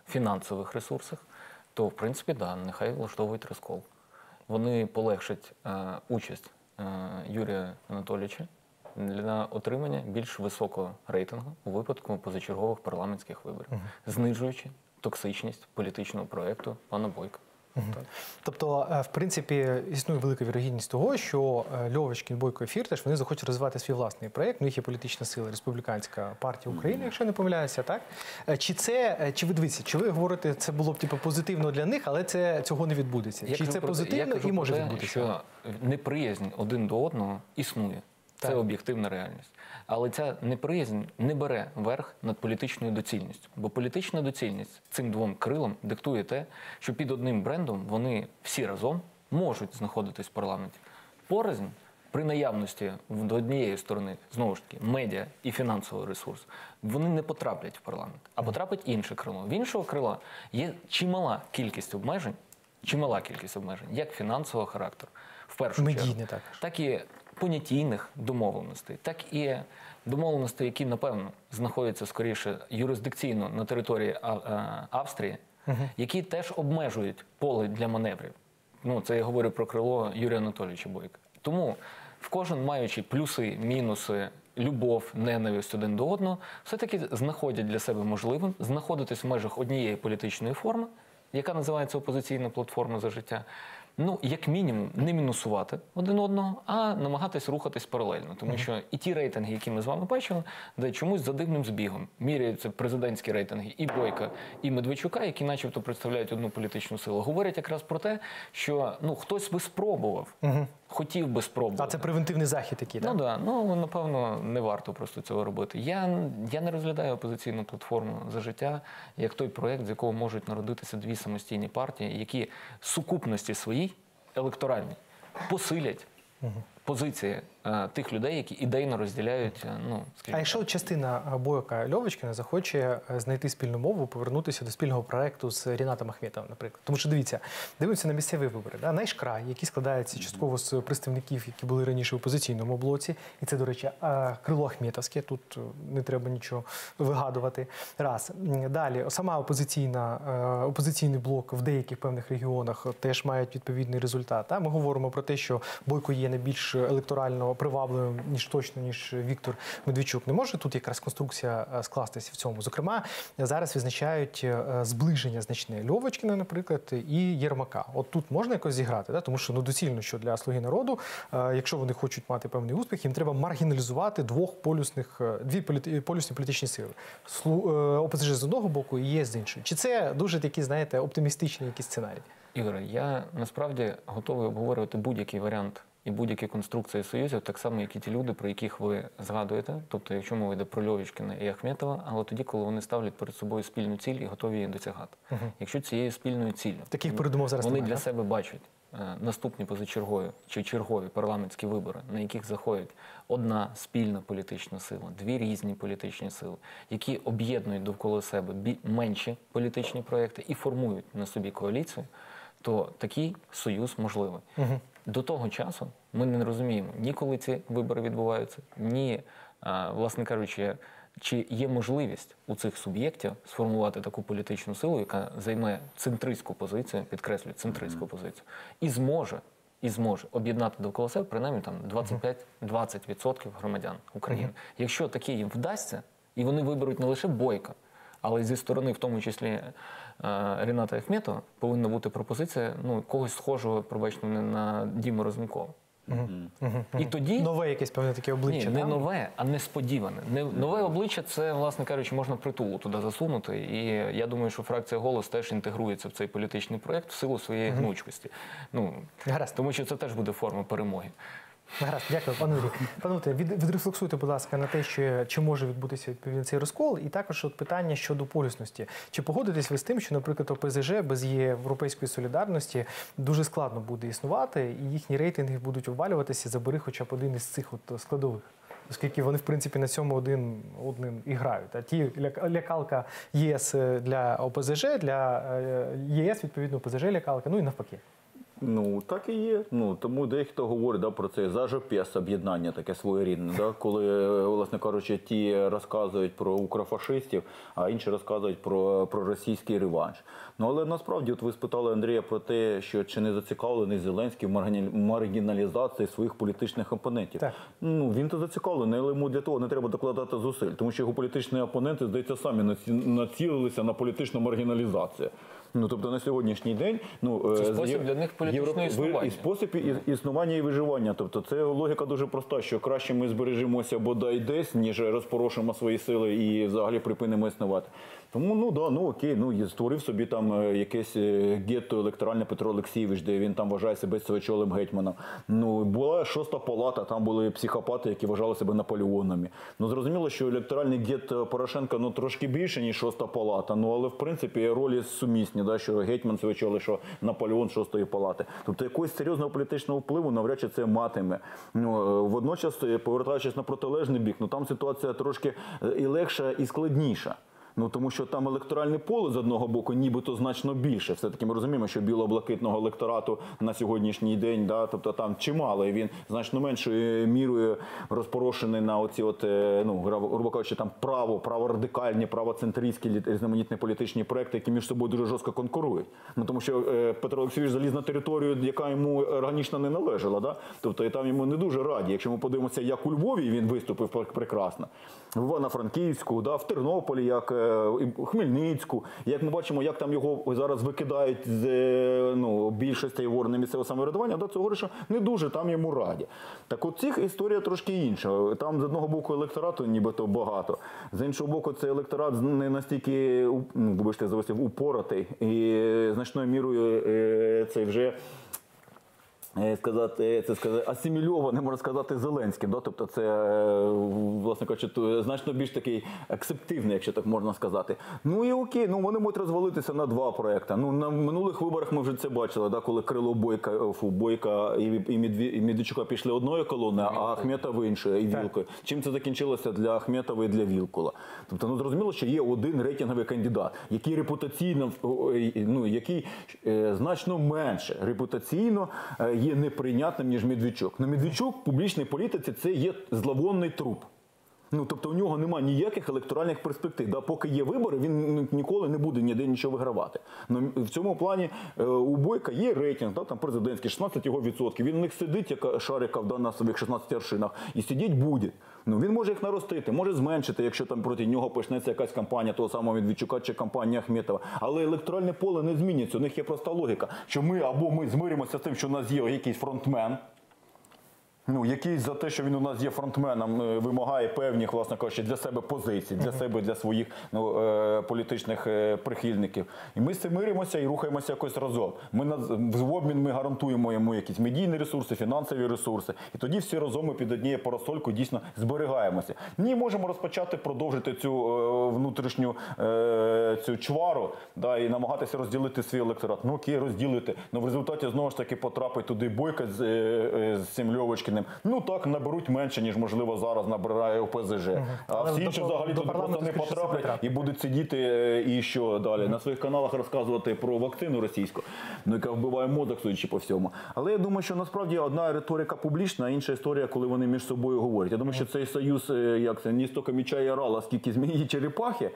фінансових ресурсах, то, в принципі, да, нехай влаштовують розкол. Вони полегшать е, участь е, Юрія Анатолійовича для отримання більш високого рейтингу у випадку позачергових парламентських виборів, знижуючи токсичність політичного проєкту пана Бойка. Угу. Тобто, в принципі, існує велика вірогідність того, що Льовочкін, Бойко і Фірташ, вони захочуть розвивати свій власний проєкт, у них є політична сила Республіканська партія України, якщо я не помиляюся, так? Чи це, чи ви дивіться, чи ви говорите, це було б типу, позитивно для них, але це, цього не відбудеться? Я чи це про, позитивно і може те, відбутися? Що неприязнь один до одного існує. Це так. Об'єктивна реальність. Але ця неприязнь не бере верх над політичною доцільністю. Бо політична доцільність цим двом крилам диктує те, що під одним брендом вони всі разом можуть знаходитись в парламенті. Порознь при наявності до однієї сторони, знову ж таки, медіа і фінансовий ресурс, вони не потраплять в парламент, а потрапить інше крило. В іншого крила є чимала кількість обмежень, чимала кількість обмежень, як фінансового характеру, в першу медійний чергу, так, так і понятійних домовленостей, так і домовленостей, які, напевно, знаходяться скоріше юрисдикційно на території Австрії, які теж обмежують поле для маневрів. Ну, це я говорю про крило Юрія Анатолійовича Бойка. Тому в кожен, маючи плюси, мінуси, любов, ненависть один до одного, все-таки знаходять для себе можливим знаходитись в межах однієї політичної форми, яка називається «Опозиційна платформа за життя», ну, як мінімум, не мінусувати один одного, а намагатись рухатись паралельно. Тому що і ті рейтинги, які ми з вами бачили, де чомусь за дивним збігом міряються президентські рейтинги і Бойка, і Медведчука, які начебто представляють одну політичну силу, говорять якраз про те, що ну, хтось би спробував, угу. хотів би спробувати. А це превентивний захід який, так? Ну, да. ну, напевно, не варто просто цього робити. Я, я не розглядаю опозиційну платформу «За життя» як той проєкт, з якого можуть народитися дві самостійні партії, які сукупності свої електоральні, посилять позиції а, тих людей, які ідейно розділяють, ну, скажімо. А якщо частина Бойка Льовочкіна захоче знайти спільну мову, повернутися до спільного проєкту з Рінатом Ахмітом, наприклад. Тому що, дивіться, дивимося на місцеві вибори. Да? Найшкрай, які складаються частково з представників, які були раніше в опозиційному блоці, і це, до речі, крило Ахметовське, тут не треба нічого вигадувати. Раз. Далі, сама опозиційна, опозиційний блок в деяких певних регіонах теж мають відповідний результат. Ми говоримо про те, що Бойко є найбільш електорально привабливим, ніж точно, ніж Віктор Медведчук. Не може тут якраз конструкція скластися в цьому? Зокрема, зараз визначають зближення значне Льовочкіна, наприклад, і Єрмака. От тут можна якось зіграти, да? Тому що ну, доцільно, що для «Слуги народу», якщо вони хочуть мати певний успіх, їм треба маргіналізувати двох полюсних, дві політи, полюсні політичні сили. Слу, ОПЗЖ з одного боку і ЄС з іншого. Чи це дуже такі, знаєте, оптимістичні якісь сценарії? Ігоре, я насправді готовий обговорювати будь-який варіант і будь-які конструкції союзів, так само, як і ті люди, про яких ви згадуєте, тобто, якщо мова йде про Льовочкіна і Ахметова, але тоді, коли вони ставлять перед собою спільну ціль і готові її досягати. Угу. Якщо цією спільною ціллю таких передумов зараз вони немає, для себе бачать наступні позачергові чи чергові парламентські вибори, на яких заходять одна спільна політична сила, дві різні політичні сили, які об'єднують довкола себе менші політичні проекти і формують на собі коаліцію, то такий союз можливий. Угу. До того часу ми не розуміємо, ні коли ці вибори відбуваються, ні, власне кажучи, чи є можливість у цих суб'єктів сформувати таку політичну силу, яка займе центристську позицію, підкреслюю, центристську позицію, і зможе, і зможе об'єднати довкола себе принаймні там двадцять п'ять - двадцять відсотків громадян України. Якщо таке їм вдасться, і вони виберуть не лише Бойка, але зі сторони, в тому числі, Ріната Ахметова, повинна бути пропозиція ну, когось схожого, пробачте мене, на Діму Розумкова. Mm-hmm. Mm-hmm. І тоді... Нове якесь, певне, таке обличчя. Ні, не нове, а несподіване. Не... Mm-hmm. Нове обличчя – це, власне кажучи, можна притулу туди засунути. І я думаю, що фракція «Голос» теж інтегрується в цей політичний проєкт в силу своєї mm-hmm. гнучкості. Ну, Гаразд. Тому що це теж буде форма перемоги. Гаразд, дякую, пане Юрію. Пане Юрію, відрефлексуйте, будь ласка, на те, що, чи може відбутися відповідний цей розкол, і також от питання щодо полюсності. Чи погодитесь ви з тим, що, наприклад, ОПЗЖ без європейської солідарності дуже складно буде існувати, і їхні рейтинги будуть обвалюватися, забери хоча б один із цих от складових, оскільки вони, в принципі, на цьому один одним і грають. А ті лякалка ЄС для ОПЗЖ, для ЄС, відповідно, ОПЗЖ лякалка, ну і навпаки. Ну, так і є. Ну, тому дехто говорить да, про це зажопєс об'єднання таке своєрідне, да, коли, власне кажучи, ті розказують про укрофашистів, а інші розказують про, про російський реванш. Ну, але насправді, от ви спитали Андрія про те, що чи не зацікавлений Зеленський в маргіналізації своїх політичних опонентів. Так. Ну, він-то зацікавлений, але йому для того не треба докладати зусиль, тому що його політичні опоненти, здається, самі націлилися на політичну маргіналізацію. Ну, тобто на сьогоднішній день... Ну, це спосіб є... для них політичного існування. І спосіб існування і виживання. Тобто це логіка дуже проста, що краще ми збережемося бодай десь, ніж розпорошимо свої сили і взагалі припинимо існувати. Тому, ну, да, ну, окей, ну, створив собі там якесь гетто електоральне Петро Олексійович, де він там вважає себе свячолим гетьманом. Ну, була шоста палата, там були психопати, які вважали себе Наполеонами. Ну, зрозуміло, що електоральний гетто Порошенка, ну, трошки більше, ніж шоста палата, ну, але, в принципі, ролі сумісні. Да, що гетьман свячили, що Наполеон шостої палати. Тобто якогось серйозного політичного впливу навряд чи це матиме. Ну, водночас, повертаючись на протилежний бік, ну, там ситуація трошки і легша, і складніша. Ну тому що там електоральне поле, з одного боку, нібито значно більше. Все-таки ми розуміємо, що біло-блакитного електорату на сьогоднішній день, да, тобто там чимало, і він значно меншою мірою розпорошений на оці, от, ну, грубо кажучи, там право, праворадикальні, правоцентристські, різноманітні політичні проекти, які між собою дуже жорстко конкурують. Ну тому що Петро Олексійович заліз на територію, яка йому органічно не належала, да? Тобто і там йому не дуже раді. Якщо ми подивимося, як у Львові він виступив прекрасно, в Івано-Франківську, да, в Тернополі, як в Хмельницьку, як ми бачимо, як там його зараз викидають з, ну, більшості органів місцевого самоврядування, да, цього рішу не дуже там йому раді. Так от цих історія трошки інша. Там з одного боку електорату нібито багато, з іншого боку цей електорат не настільки, ну, вибачте, зависів упоротий і значною мірою це вже... сказати, це сказати, асимільоване, можна сказати, Зеленським. Да? Тобто це, власне кажучи, значно більш такий акцептивний, якщо так можна сказати. Ну і окей, ну вони можуть розвалитися на два проекти. Ну, на минулих виборах ми вже це бачили, да? Коли крило Бойка, фу, Бойка і, і, Медві, і Медведчука пішли одної колони, а Ахмета в іншої, і Вілкою. Чим це закінчилося для Ахметова і для Вілкула? Тобто, ну, зрозуміло, що є один рейтинговий кандидат, який репутаційно, ну, який значно менше репутаційно є неприйнятним, ніж Медведчук. Но Медведчук в публічній політиці – це є зловонний труп. Ну, тобто у нього немає ніяких електоральних перспектив. Да? Поки є вибори, він ніколи не буде ніде нічого вигравати. Но в цьому плані у Бойка є рейтинг, да? Там президентський, шістнадцять відсотків. Він у них сидить, як Шариков, да, на своїх шістнадцяти аршинах, і сидіть буде. Ну, він може їх наростити, може зменшити, якщо там проти нього почнеться якась кампанія того самого Медведчука чи кампанія Ахметова. Але електоральне поле не зміниться, у них є проста логіка, що ми або ми змиримося з тим, що у нас є якийсь фронтмен, ну, який за те, що він у нас є фронтменом, вимагає певних, власне кажучи, для себе позицій, для себе, для своїх, ну, е, політичних е, прихильників. І ми з цим миримося і рухаємося якось разом. Ми над, в обмін ми гарантуємо йому якісь медійні ресурси, фінансові ресурси. І тоді всі разом ми під однією парасолькою дійсно зберігаємося. Ні, можемо розпочати, продовжити цю е, внутрішню е, цю чвару, да, і намагатися розділити свій електорат. Ну окей, розділити. Ну в результаті знову ж таки потрапить туди Бойка з, е, з цим Льовочкін. Ну так, наберуть менше, ніж, можливо, зараз набирає ОПЗЖ. Угу. А але всі інші до, взагалі до туди просто не потраплять і будуть сидіти, і що далі, угу, на своїх каналах розказувати про вакцину російську, ну, яка вбиває мозок, судячи по всьому. Але я думаю, що насправді одна риторика публічна, а інша історія, коли вони між собою говорять. Я думаю, що цей союз, як це, ні стільки меча і орала, скільки змії черепахи,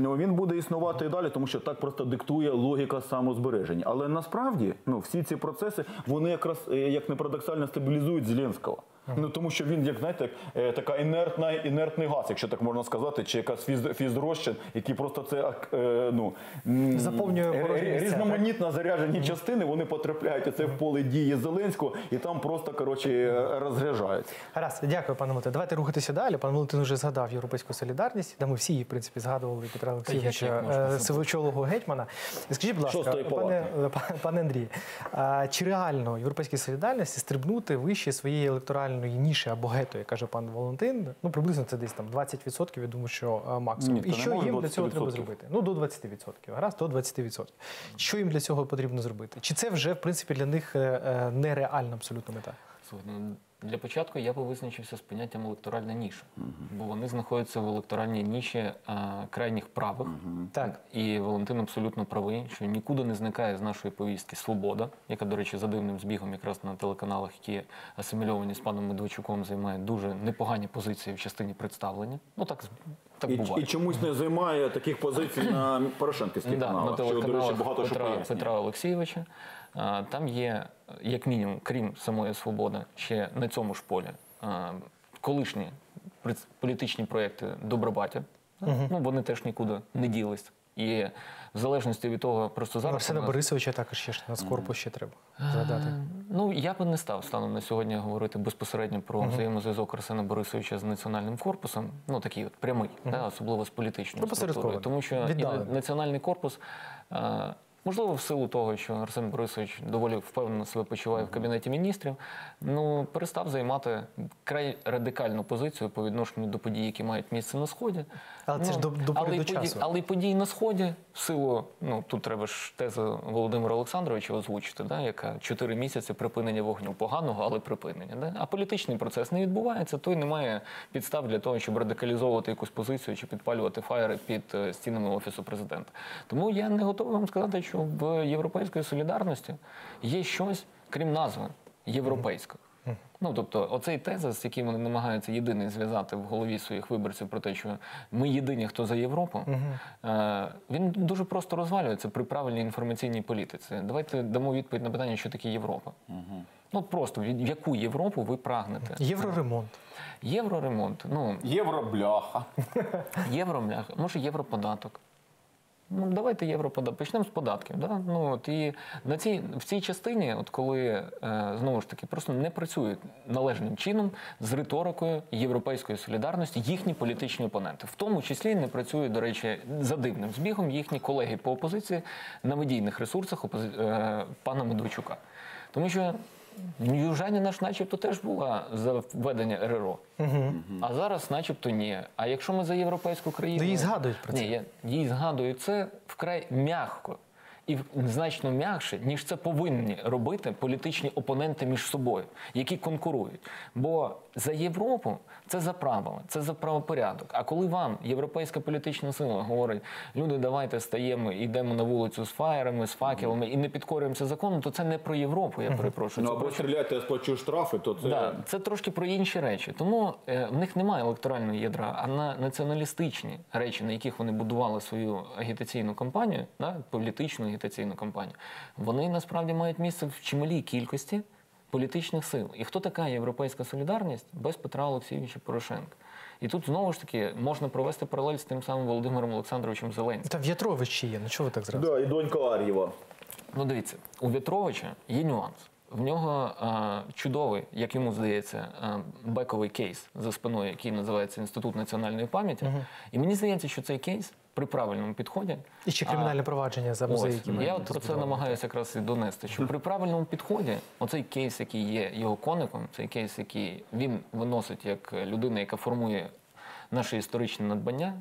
угу, він буде існувати, угу, і далі, тому що так просто диктує логіка самозбереження. Але насправді, ну, всі ці процеси, вони якраз, як не парадоксально, стабілізують злі. Ну, тому що він, як, знаєте, як, така інертна, інертний газ, якщо так можна сказати, чи якась фізрозчин, який просто це, е, ну, заповнює різноманітно заряджені частини, вони потрапляють у це в поле дії Зеленського і там просто, коротше, розряджаються. Гаразд, дякую, пане Валентин. Давайте рухатися далі. Пан Валентин вже згадав Європейську солідарність, де ми всі її, в принципі, згадували Петра Олексійовича, сивочолого гетьмана. Скажіть, будь ласка, пане, пане Андрій, чи реально Європейській солідарності стрибнути вище своєї електоральної ніші або гетто, як каже пан Валентин, ну приблизно це десь там двадцять відсотків, я думаю, що максимум. Ні, і що їм для цього треба зробити? Ну, до двадцяти відсотків. Гаразд, до двадцяти відсотків. Що їм для цього потрібно зробити? Чи це вже, в принципі, для них нереальна абсолютно мета? Для початку я би визначився з поняттям електоральна ніша, угу, бо вони знаходяться в електоральній ніші а, крайніх правих. Угу. Так. І Валентин абсолютно правий, що нікуди не зникає з нашої повістки свобода, яка, до речі, за дивним збігом якраз на телеканалах, які асимільовані з паном Медведчуком, займає дуже непогані позиції в частині представлення. Ну так, так і, буває. І чомусь не займає таких позицій на порошенківських да, каналах, на що, до речі, багато що пояснює. Петра Олексійовича. А, там є, як мінімум, крім самої свободи, ще на цьому ж полі а, колишні політичні проєкти Добробатя, угу, ну, вони теж нікуди не ділись. І в залежності від того, просто зараз... Арсена нас... Борисовича також є, на Скорпу ще треба згадати. Ну, я би не став станом на сьогодні говорити безпосередньо про uh-huh. взаємозв'язок Арсена Борисовича з Національним корпусом, ну, такий от прямий, uh-huh. да, особливо з політичною структурою. Тому що національний корпус а, Можливо, в силу того, що Арсен Борисович доволі впевнено себе почуває в Кабінеті міністрів, ну, перестав займати край радикальну позицію по відношенню до подій, які мають місце на Сході. Але ну, це ж до, до, але до часу. Подій, але й подій на Сході, в силу, ну, тут треба ж тезу Володимира Олександровича озвучити, да, яка чотири місяці припинення вогню, поганого, але припинення. Да? А політичний процес не відбувається, то й немає підстав для того, щоб радикалізовувати якусь позицію чи підпалювати фаєри під стінами Офісу Президента. Тому я не готовий вам сказати, що в європейської солідарності є щось, крім назви, європейська. Ну, тобто, оцей тезис, який вони намагаються єдиний зв'язати в голові своїх виборців про те, що ми єдині, хто за Європу, uh-huh. він дуже просто розвалюється при правильній інформаційній політиці. Давайте дамо відповідь на питання, що таке Європа. Uh-huh. Ну, просто, в яку Європу ви прагнете? Євроремонт. Євроремонт. Ну, євробляха. Євробляха. Може, європодаток. Ну, давайте європодаток. Почнемо з податків. Да? Ну, от і на цій, в цій частині, от коли, е, знову ж таки, просто не працюють належним чином з риторикою європейської солідарності їхні політичні опоненти. В тому числі не працюють, до речі, за дивним збігом їхні колеги по опозиції на медійних ресурсах опози... е, пана Медведчука. Тому що южанина ж начебто теж була за введення РРО, угу. а зараз начебто ні. А якщо ми за європейську країну... Да її згадують про це. Ні, її згадують це вкрай м'яко і значно м'якше, ніж це повинні робити політичні опоненти між собою, які конкурують. Бо за Європу це за правила, це за правопорядок. А коли вам європейська політична сила говорить, люди, давайте стаємо, йдемо на вулицю з фаєрами, з факелами і не підкорюємося закону, то це не про Європу, я перепрошую. Ну, або стріляти, я сплачу штрафи, то це... Да, це трошки про інші речі. Тому е, в них немає електорального ядра, а на націоналістичні речі, на яких вони будували свою агітаційну кампанію, да, політичну агітаційну кампанію, вони насправді мають місце в чималій кількості політичних сил. І хто така європейська солідарність без Петра Олексійовича Порошенка? І тут, знову ж таки, можна провести паралель з тим самим Володимиром Олександровичем Зеленським. Та В'ятрович ще є, ну чого ви так зразу? Да, і донька Ар'єва. Ну дивіться, у В'ятровича є нюанс. В нього а, чудовий, як йому здається, а, бековий кейс за спиною, який називається Інститут національної пам'яті. Угу. І мені здається, що цей кейс при правильному підході... І ще кримінальне а, провадження за музеї. Ось, я от про це намагаюся якраз і донести, що при правильному підході оцей кейс, який є його коником, цей кейс, який він виносить як людина, яка формує наше історичне надбання,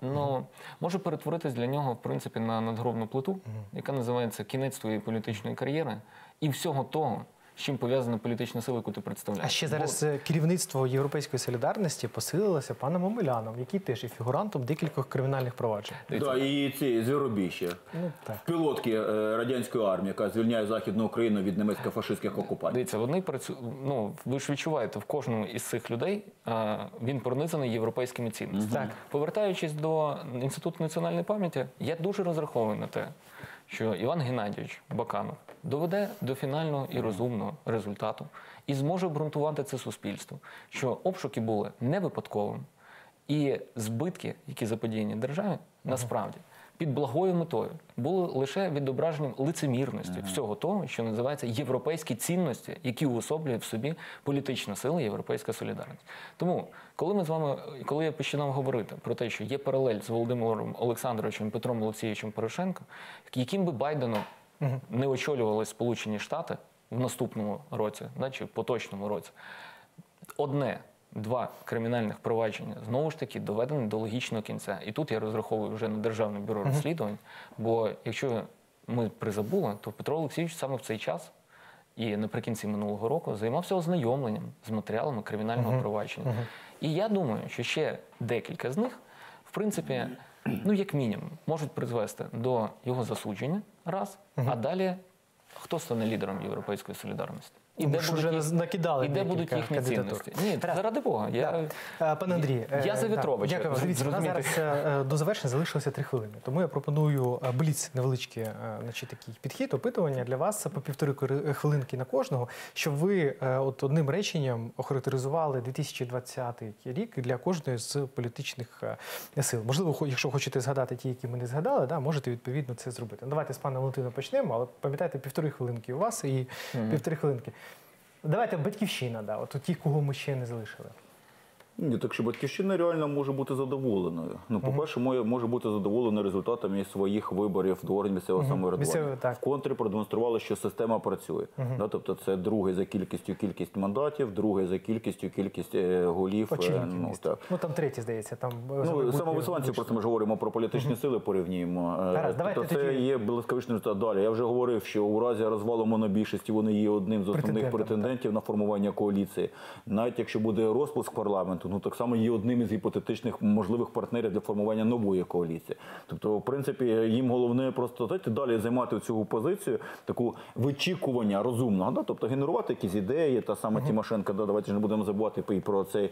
ну, може перетворитись для нього, в принципі, на надгробну плиту, яка називається «Кінець твоєї політичної кар'єри» і всього того, з чим пов'язана політична сила, яку ти представляєш. А ще зараз Бо... керівництво Європейської солідарності посилилося паном Омеляном, який теж є фігурантом декількох кримінальних проваджень. Так, да, і ці Звіробій ще. Ну, пілотки радянської армії, яка звільняє Західну Україну від німецько-фашистських окупантів. Дивіться, вони працю... ну, ви ж відчуваєте, в кожному із цих людей він пронизаний європейськими цінностями. Угу. Повертаючись до Інституту національної пам'яті, я дуже розраховую на те, що Іван Геннадійович Баканов доведе до фінального і розумного результату і зможе обґрунтувати це суспільство, що обшуки були не випадковими і збитки, які заподіяні державі, насправді під благою метою були лише відображенням лицемірності всього того, що називається європейські цінності, які уособлює в собі політична сила європейська солідарність. Тому, коли ми з вами, коли я починав говорити про те, що є паралель з Володимиром Олександровичем, Петром Олексійовичем Порошенко, яким би Байдену не очолювали Сполучені Штати в наступному році, да, чи в поточному році, одне два кримінальних провадження, знову ж таки, доведені до логічного кінця. І тут я розраховую вже на Державне бюро розслідувань, бо якщо ми призабули, то Петро Олексійович саме в цей час і наприкінці минулого року займався ознайомленням з матеріалами кримінального провадження. І я думаю, що ще декілька з них, в принципі, ну як мінімум, можуть призвести до його засудження, раз, а далі хто стане лідером європейської солідарності? І де, будуть, накидали і де будуть їхні цінності? Ні, Тарас, заради Бога. Я, да. Пане Андрій, я, я за В'ятровича. Дякую вам. Дивіться, у нас зараз до завершення залишилося три хвилини. Тому я пропоную бліц невеличкий такий підхід, опитування для вас по півтори хвилинки на кожного, щоб ви от одним реченням охарактеризували дві тисячі двадцятий рік для кожної з політичних сил. Можливо, якщо хочете згадати ті, які ми не згадали, да, можете відповідно це зробити. Давайте з пана Валентина почнемо, але пам'ятайте, півтори хвилинки у вас і півтори хвилинки. Давайте «Батьківщина», да, от ті, кого ми ще не залишили. Ні, так що Батьківщина реально може бути задоволеною. Ну, по-перше, може бути задоволеною результатами своїх виборів до органів місцевого самоврядування. В контрі продемонстрували, що система працює. Тобто це другий за кількістю кількість мандатів, другий за кількістю кількість голів. Ну, там третій, здається. Ну, самовисуванці, просто ми ж говоримо про політичні сили, порівнюємо. Це є блискавичний результат. Далі, я вже говорив, що у разі розвалу монобільшості вони є одним з основних претендентів на формування коаліції. Навіть якщо буде розпуск парламенту, ну, так само є одним із гіпотетичних можливих партнерів для формування нової коаліції. Тобто, в принципі, їм головне просто, знаєте, далі займати цю позицію, таку вичікування розумного, тобто генерувати якісь ідеї, та сама Тимошенко, давайте ж не будемо забувати і про цей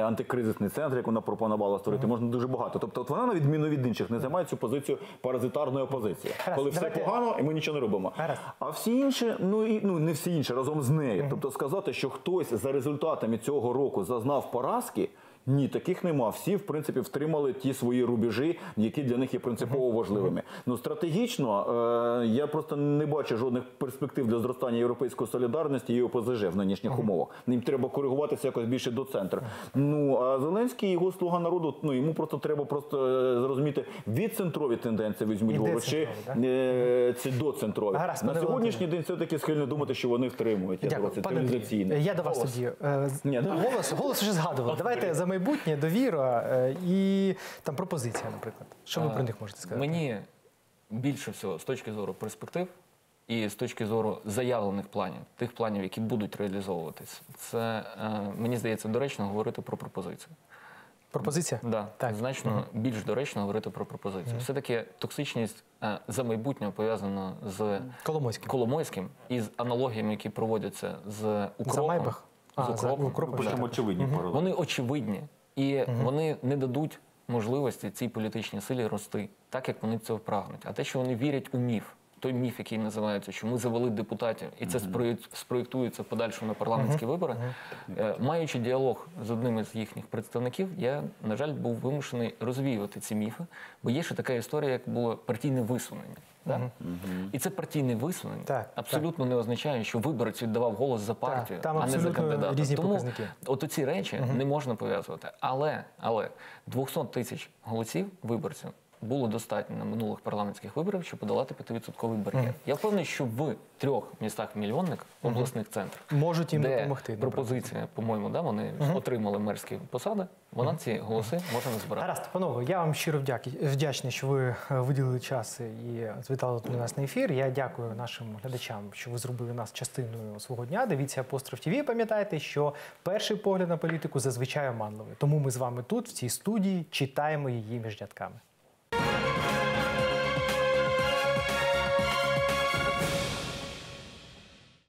антикризисний центр, як вона пропонувала створити, можна дуже багато. Тобто, от вона, на відміну від інших, не займає цю позицію паразитарної опозиції, коли все погано і ми нічого не робимо. А всі інші, ну не всі інші, разом з нею. Тобто, сказати, що хтось за результатами цього року зазнав поразки, ні, таких нема. Всі, в принципі, втримали ті свої рубежі, які для них є принципово важливими. Ну, стратегічно, я просто не бачу жодних перспектив для зростання європейської солідарності і ОПЗЖ в нинішніх умовах. Їм треба коригуватися якось більше до центру. Ну, а Зеленський і його «Слуга народу», ну, йому просто треба просто зрозуміти, від центрові тенденції візьмуть голову, чи до центрові. На сьогоднішній день все-таки схильно думати, що вони втримують. Дякую, пане Андрій. Я до вас тоді. Голос вже згадував. Давайте за майбутнє, довіра і там пропозиція, наприклад. Що ви про них можете сказати? Мені більше всього з точки зору перспектив і з точки зору заявлених планів, тих планів, які будуть реалізовуватись, це, мені здається, доречно говорити про пропозицію. Пропозиція? Так, значно більш доречно говорити про пропозицію. Все-таки токсичність за майбутнє пов'язана з Коломойським і з аналогіями, які проводяться з «Укропом». Вони очевидні, і вони не дадуть можливості цій політичній силі рости так, як вони цього прагнуть. А те, що вони вірять у міф, той міф, який називається, що ми завели депутатів, і це спроєктується в подальшому на парламентські вибори, маючи діалог з одним із їхніх представників, я, на жаль, був вимушений розвіювати ці міфи, бо є ще така історія, як було партійне висунення. І це партійне висунення абсолютно не означає, що виборець віддавав голос за партію, а не за кандидата. Тому от ці речі не можна пов'язувати. Але двісті тисяч голосів виборців було достатньо на минулих парламентських виборах, щоб подолати п'ятивідсотковий бар'єр. Я впевнений, що в трьох містах-мільйонниках, обласних центрах, де пропозиція, по-моєму, вони отримали мерські посади, вона ці голоси може не збирати. Гаразд, панове, я вам щиро вдячний, що ви виділили час і завітали до нас на ефір. Я дякую нашим глядачам, що ви зробили нас частиною свого дня. Дивіться Апостроф ТІВІ і пам'ятайте, що перший погляд на політику зазвичай оманливий. Тому ми з вами тут, в цій студії, читаємо її між рядками.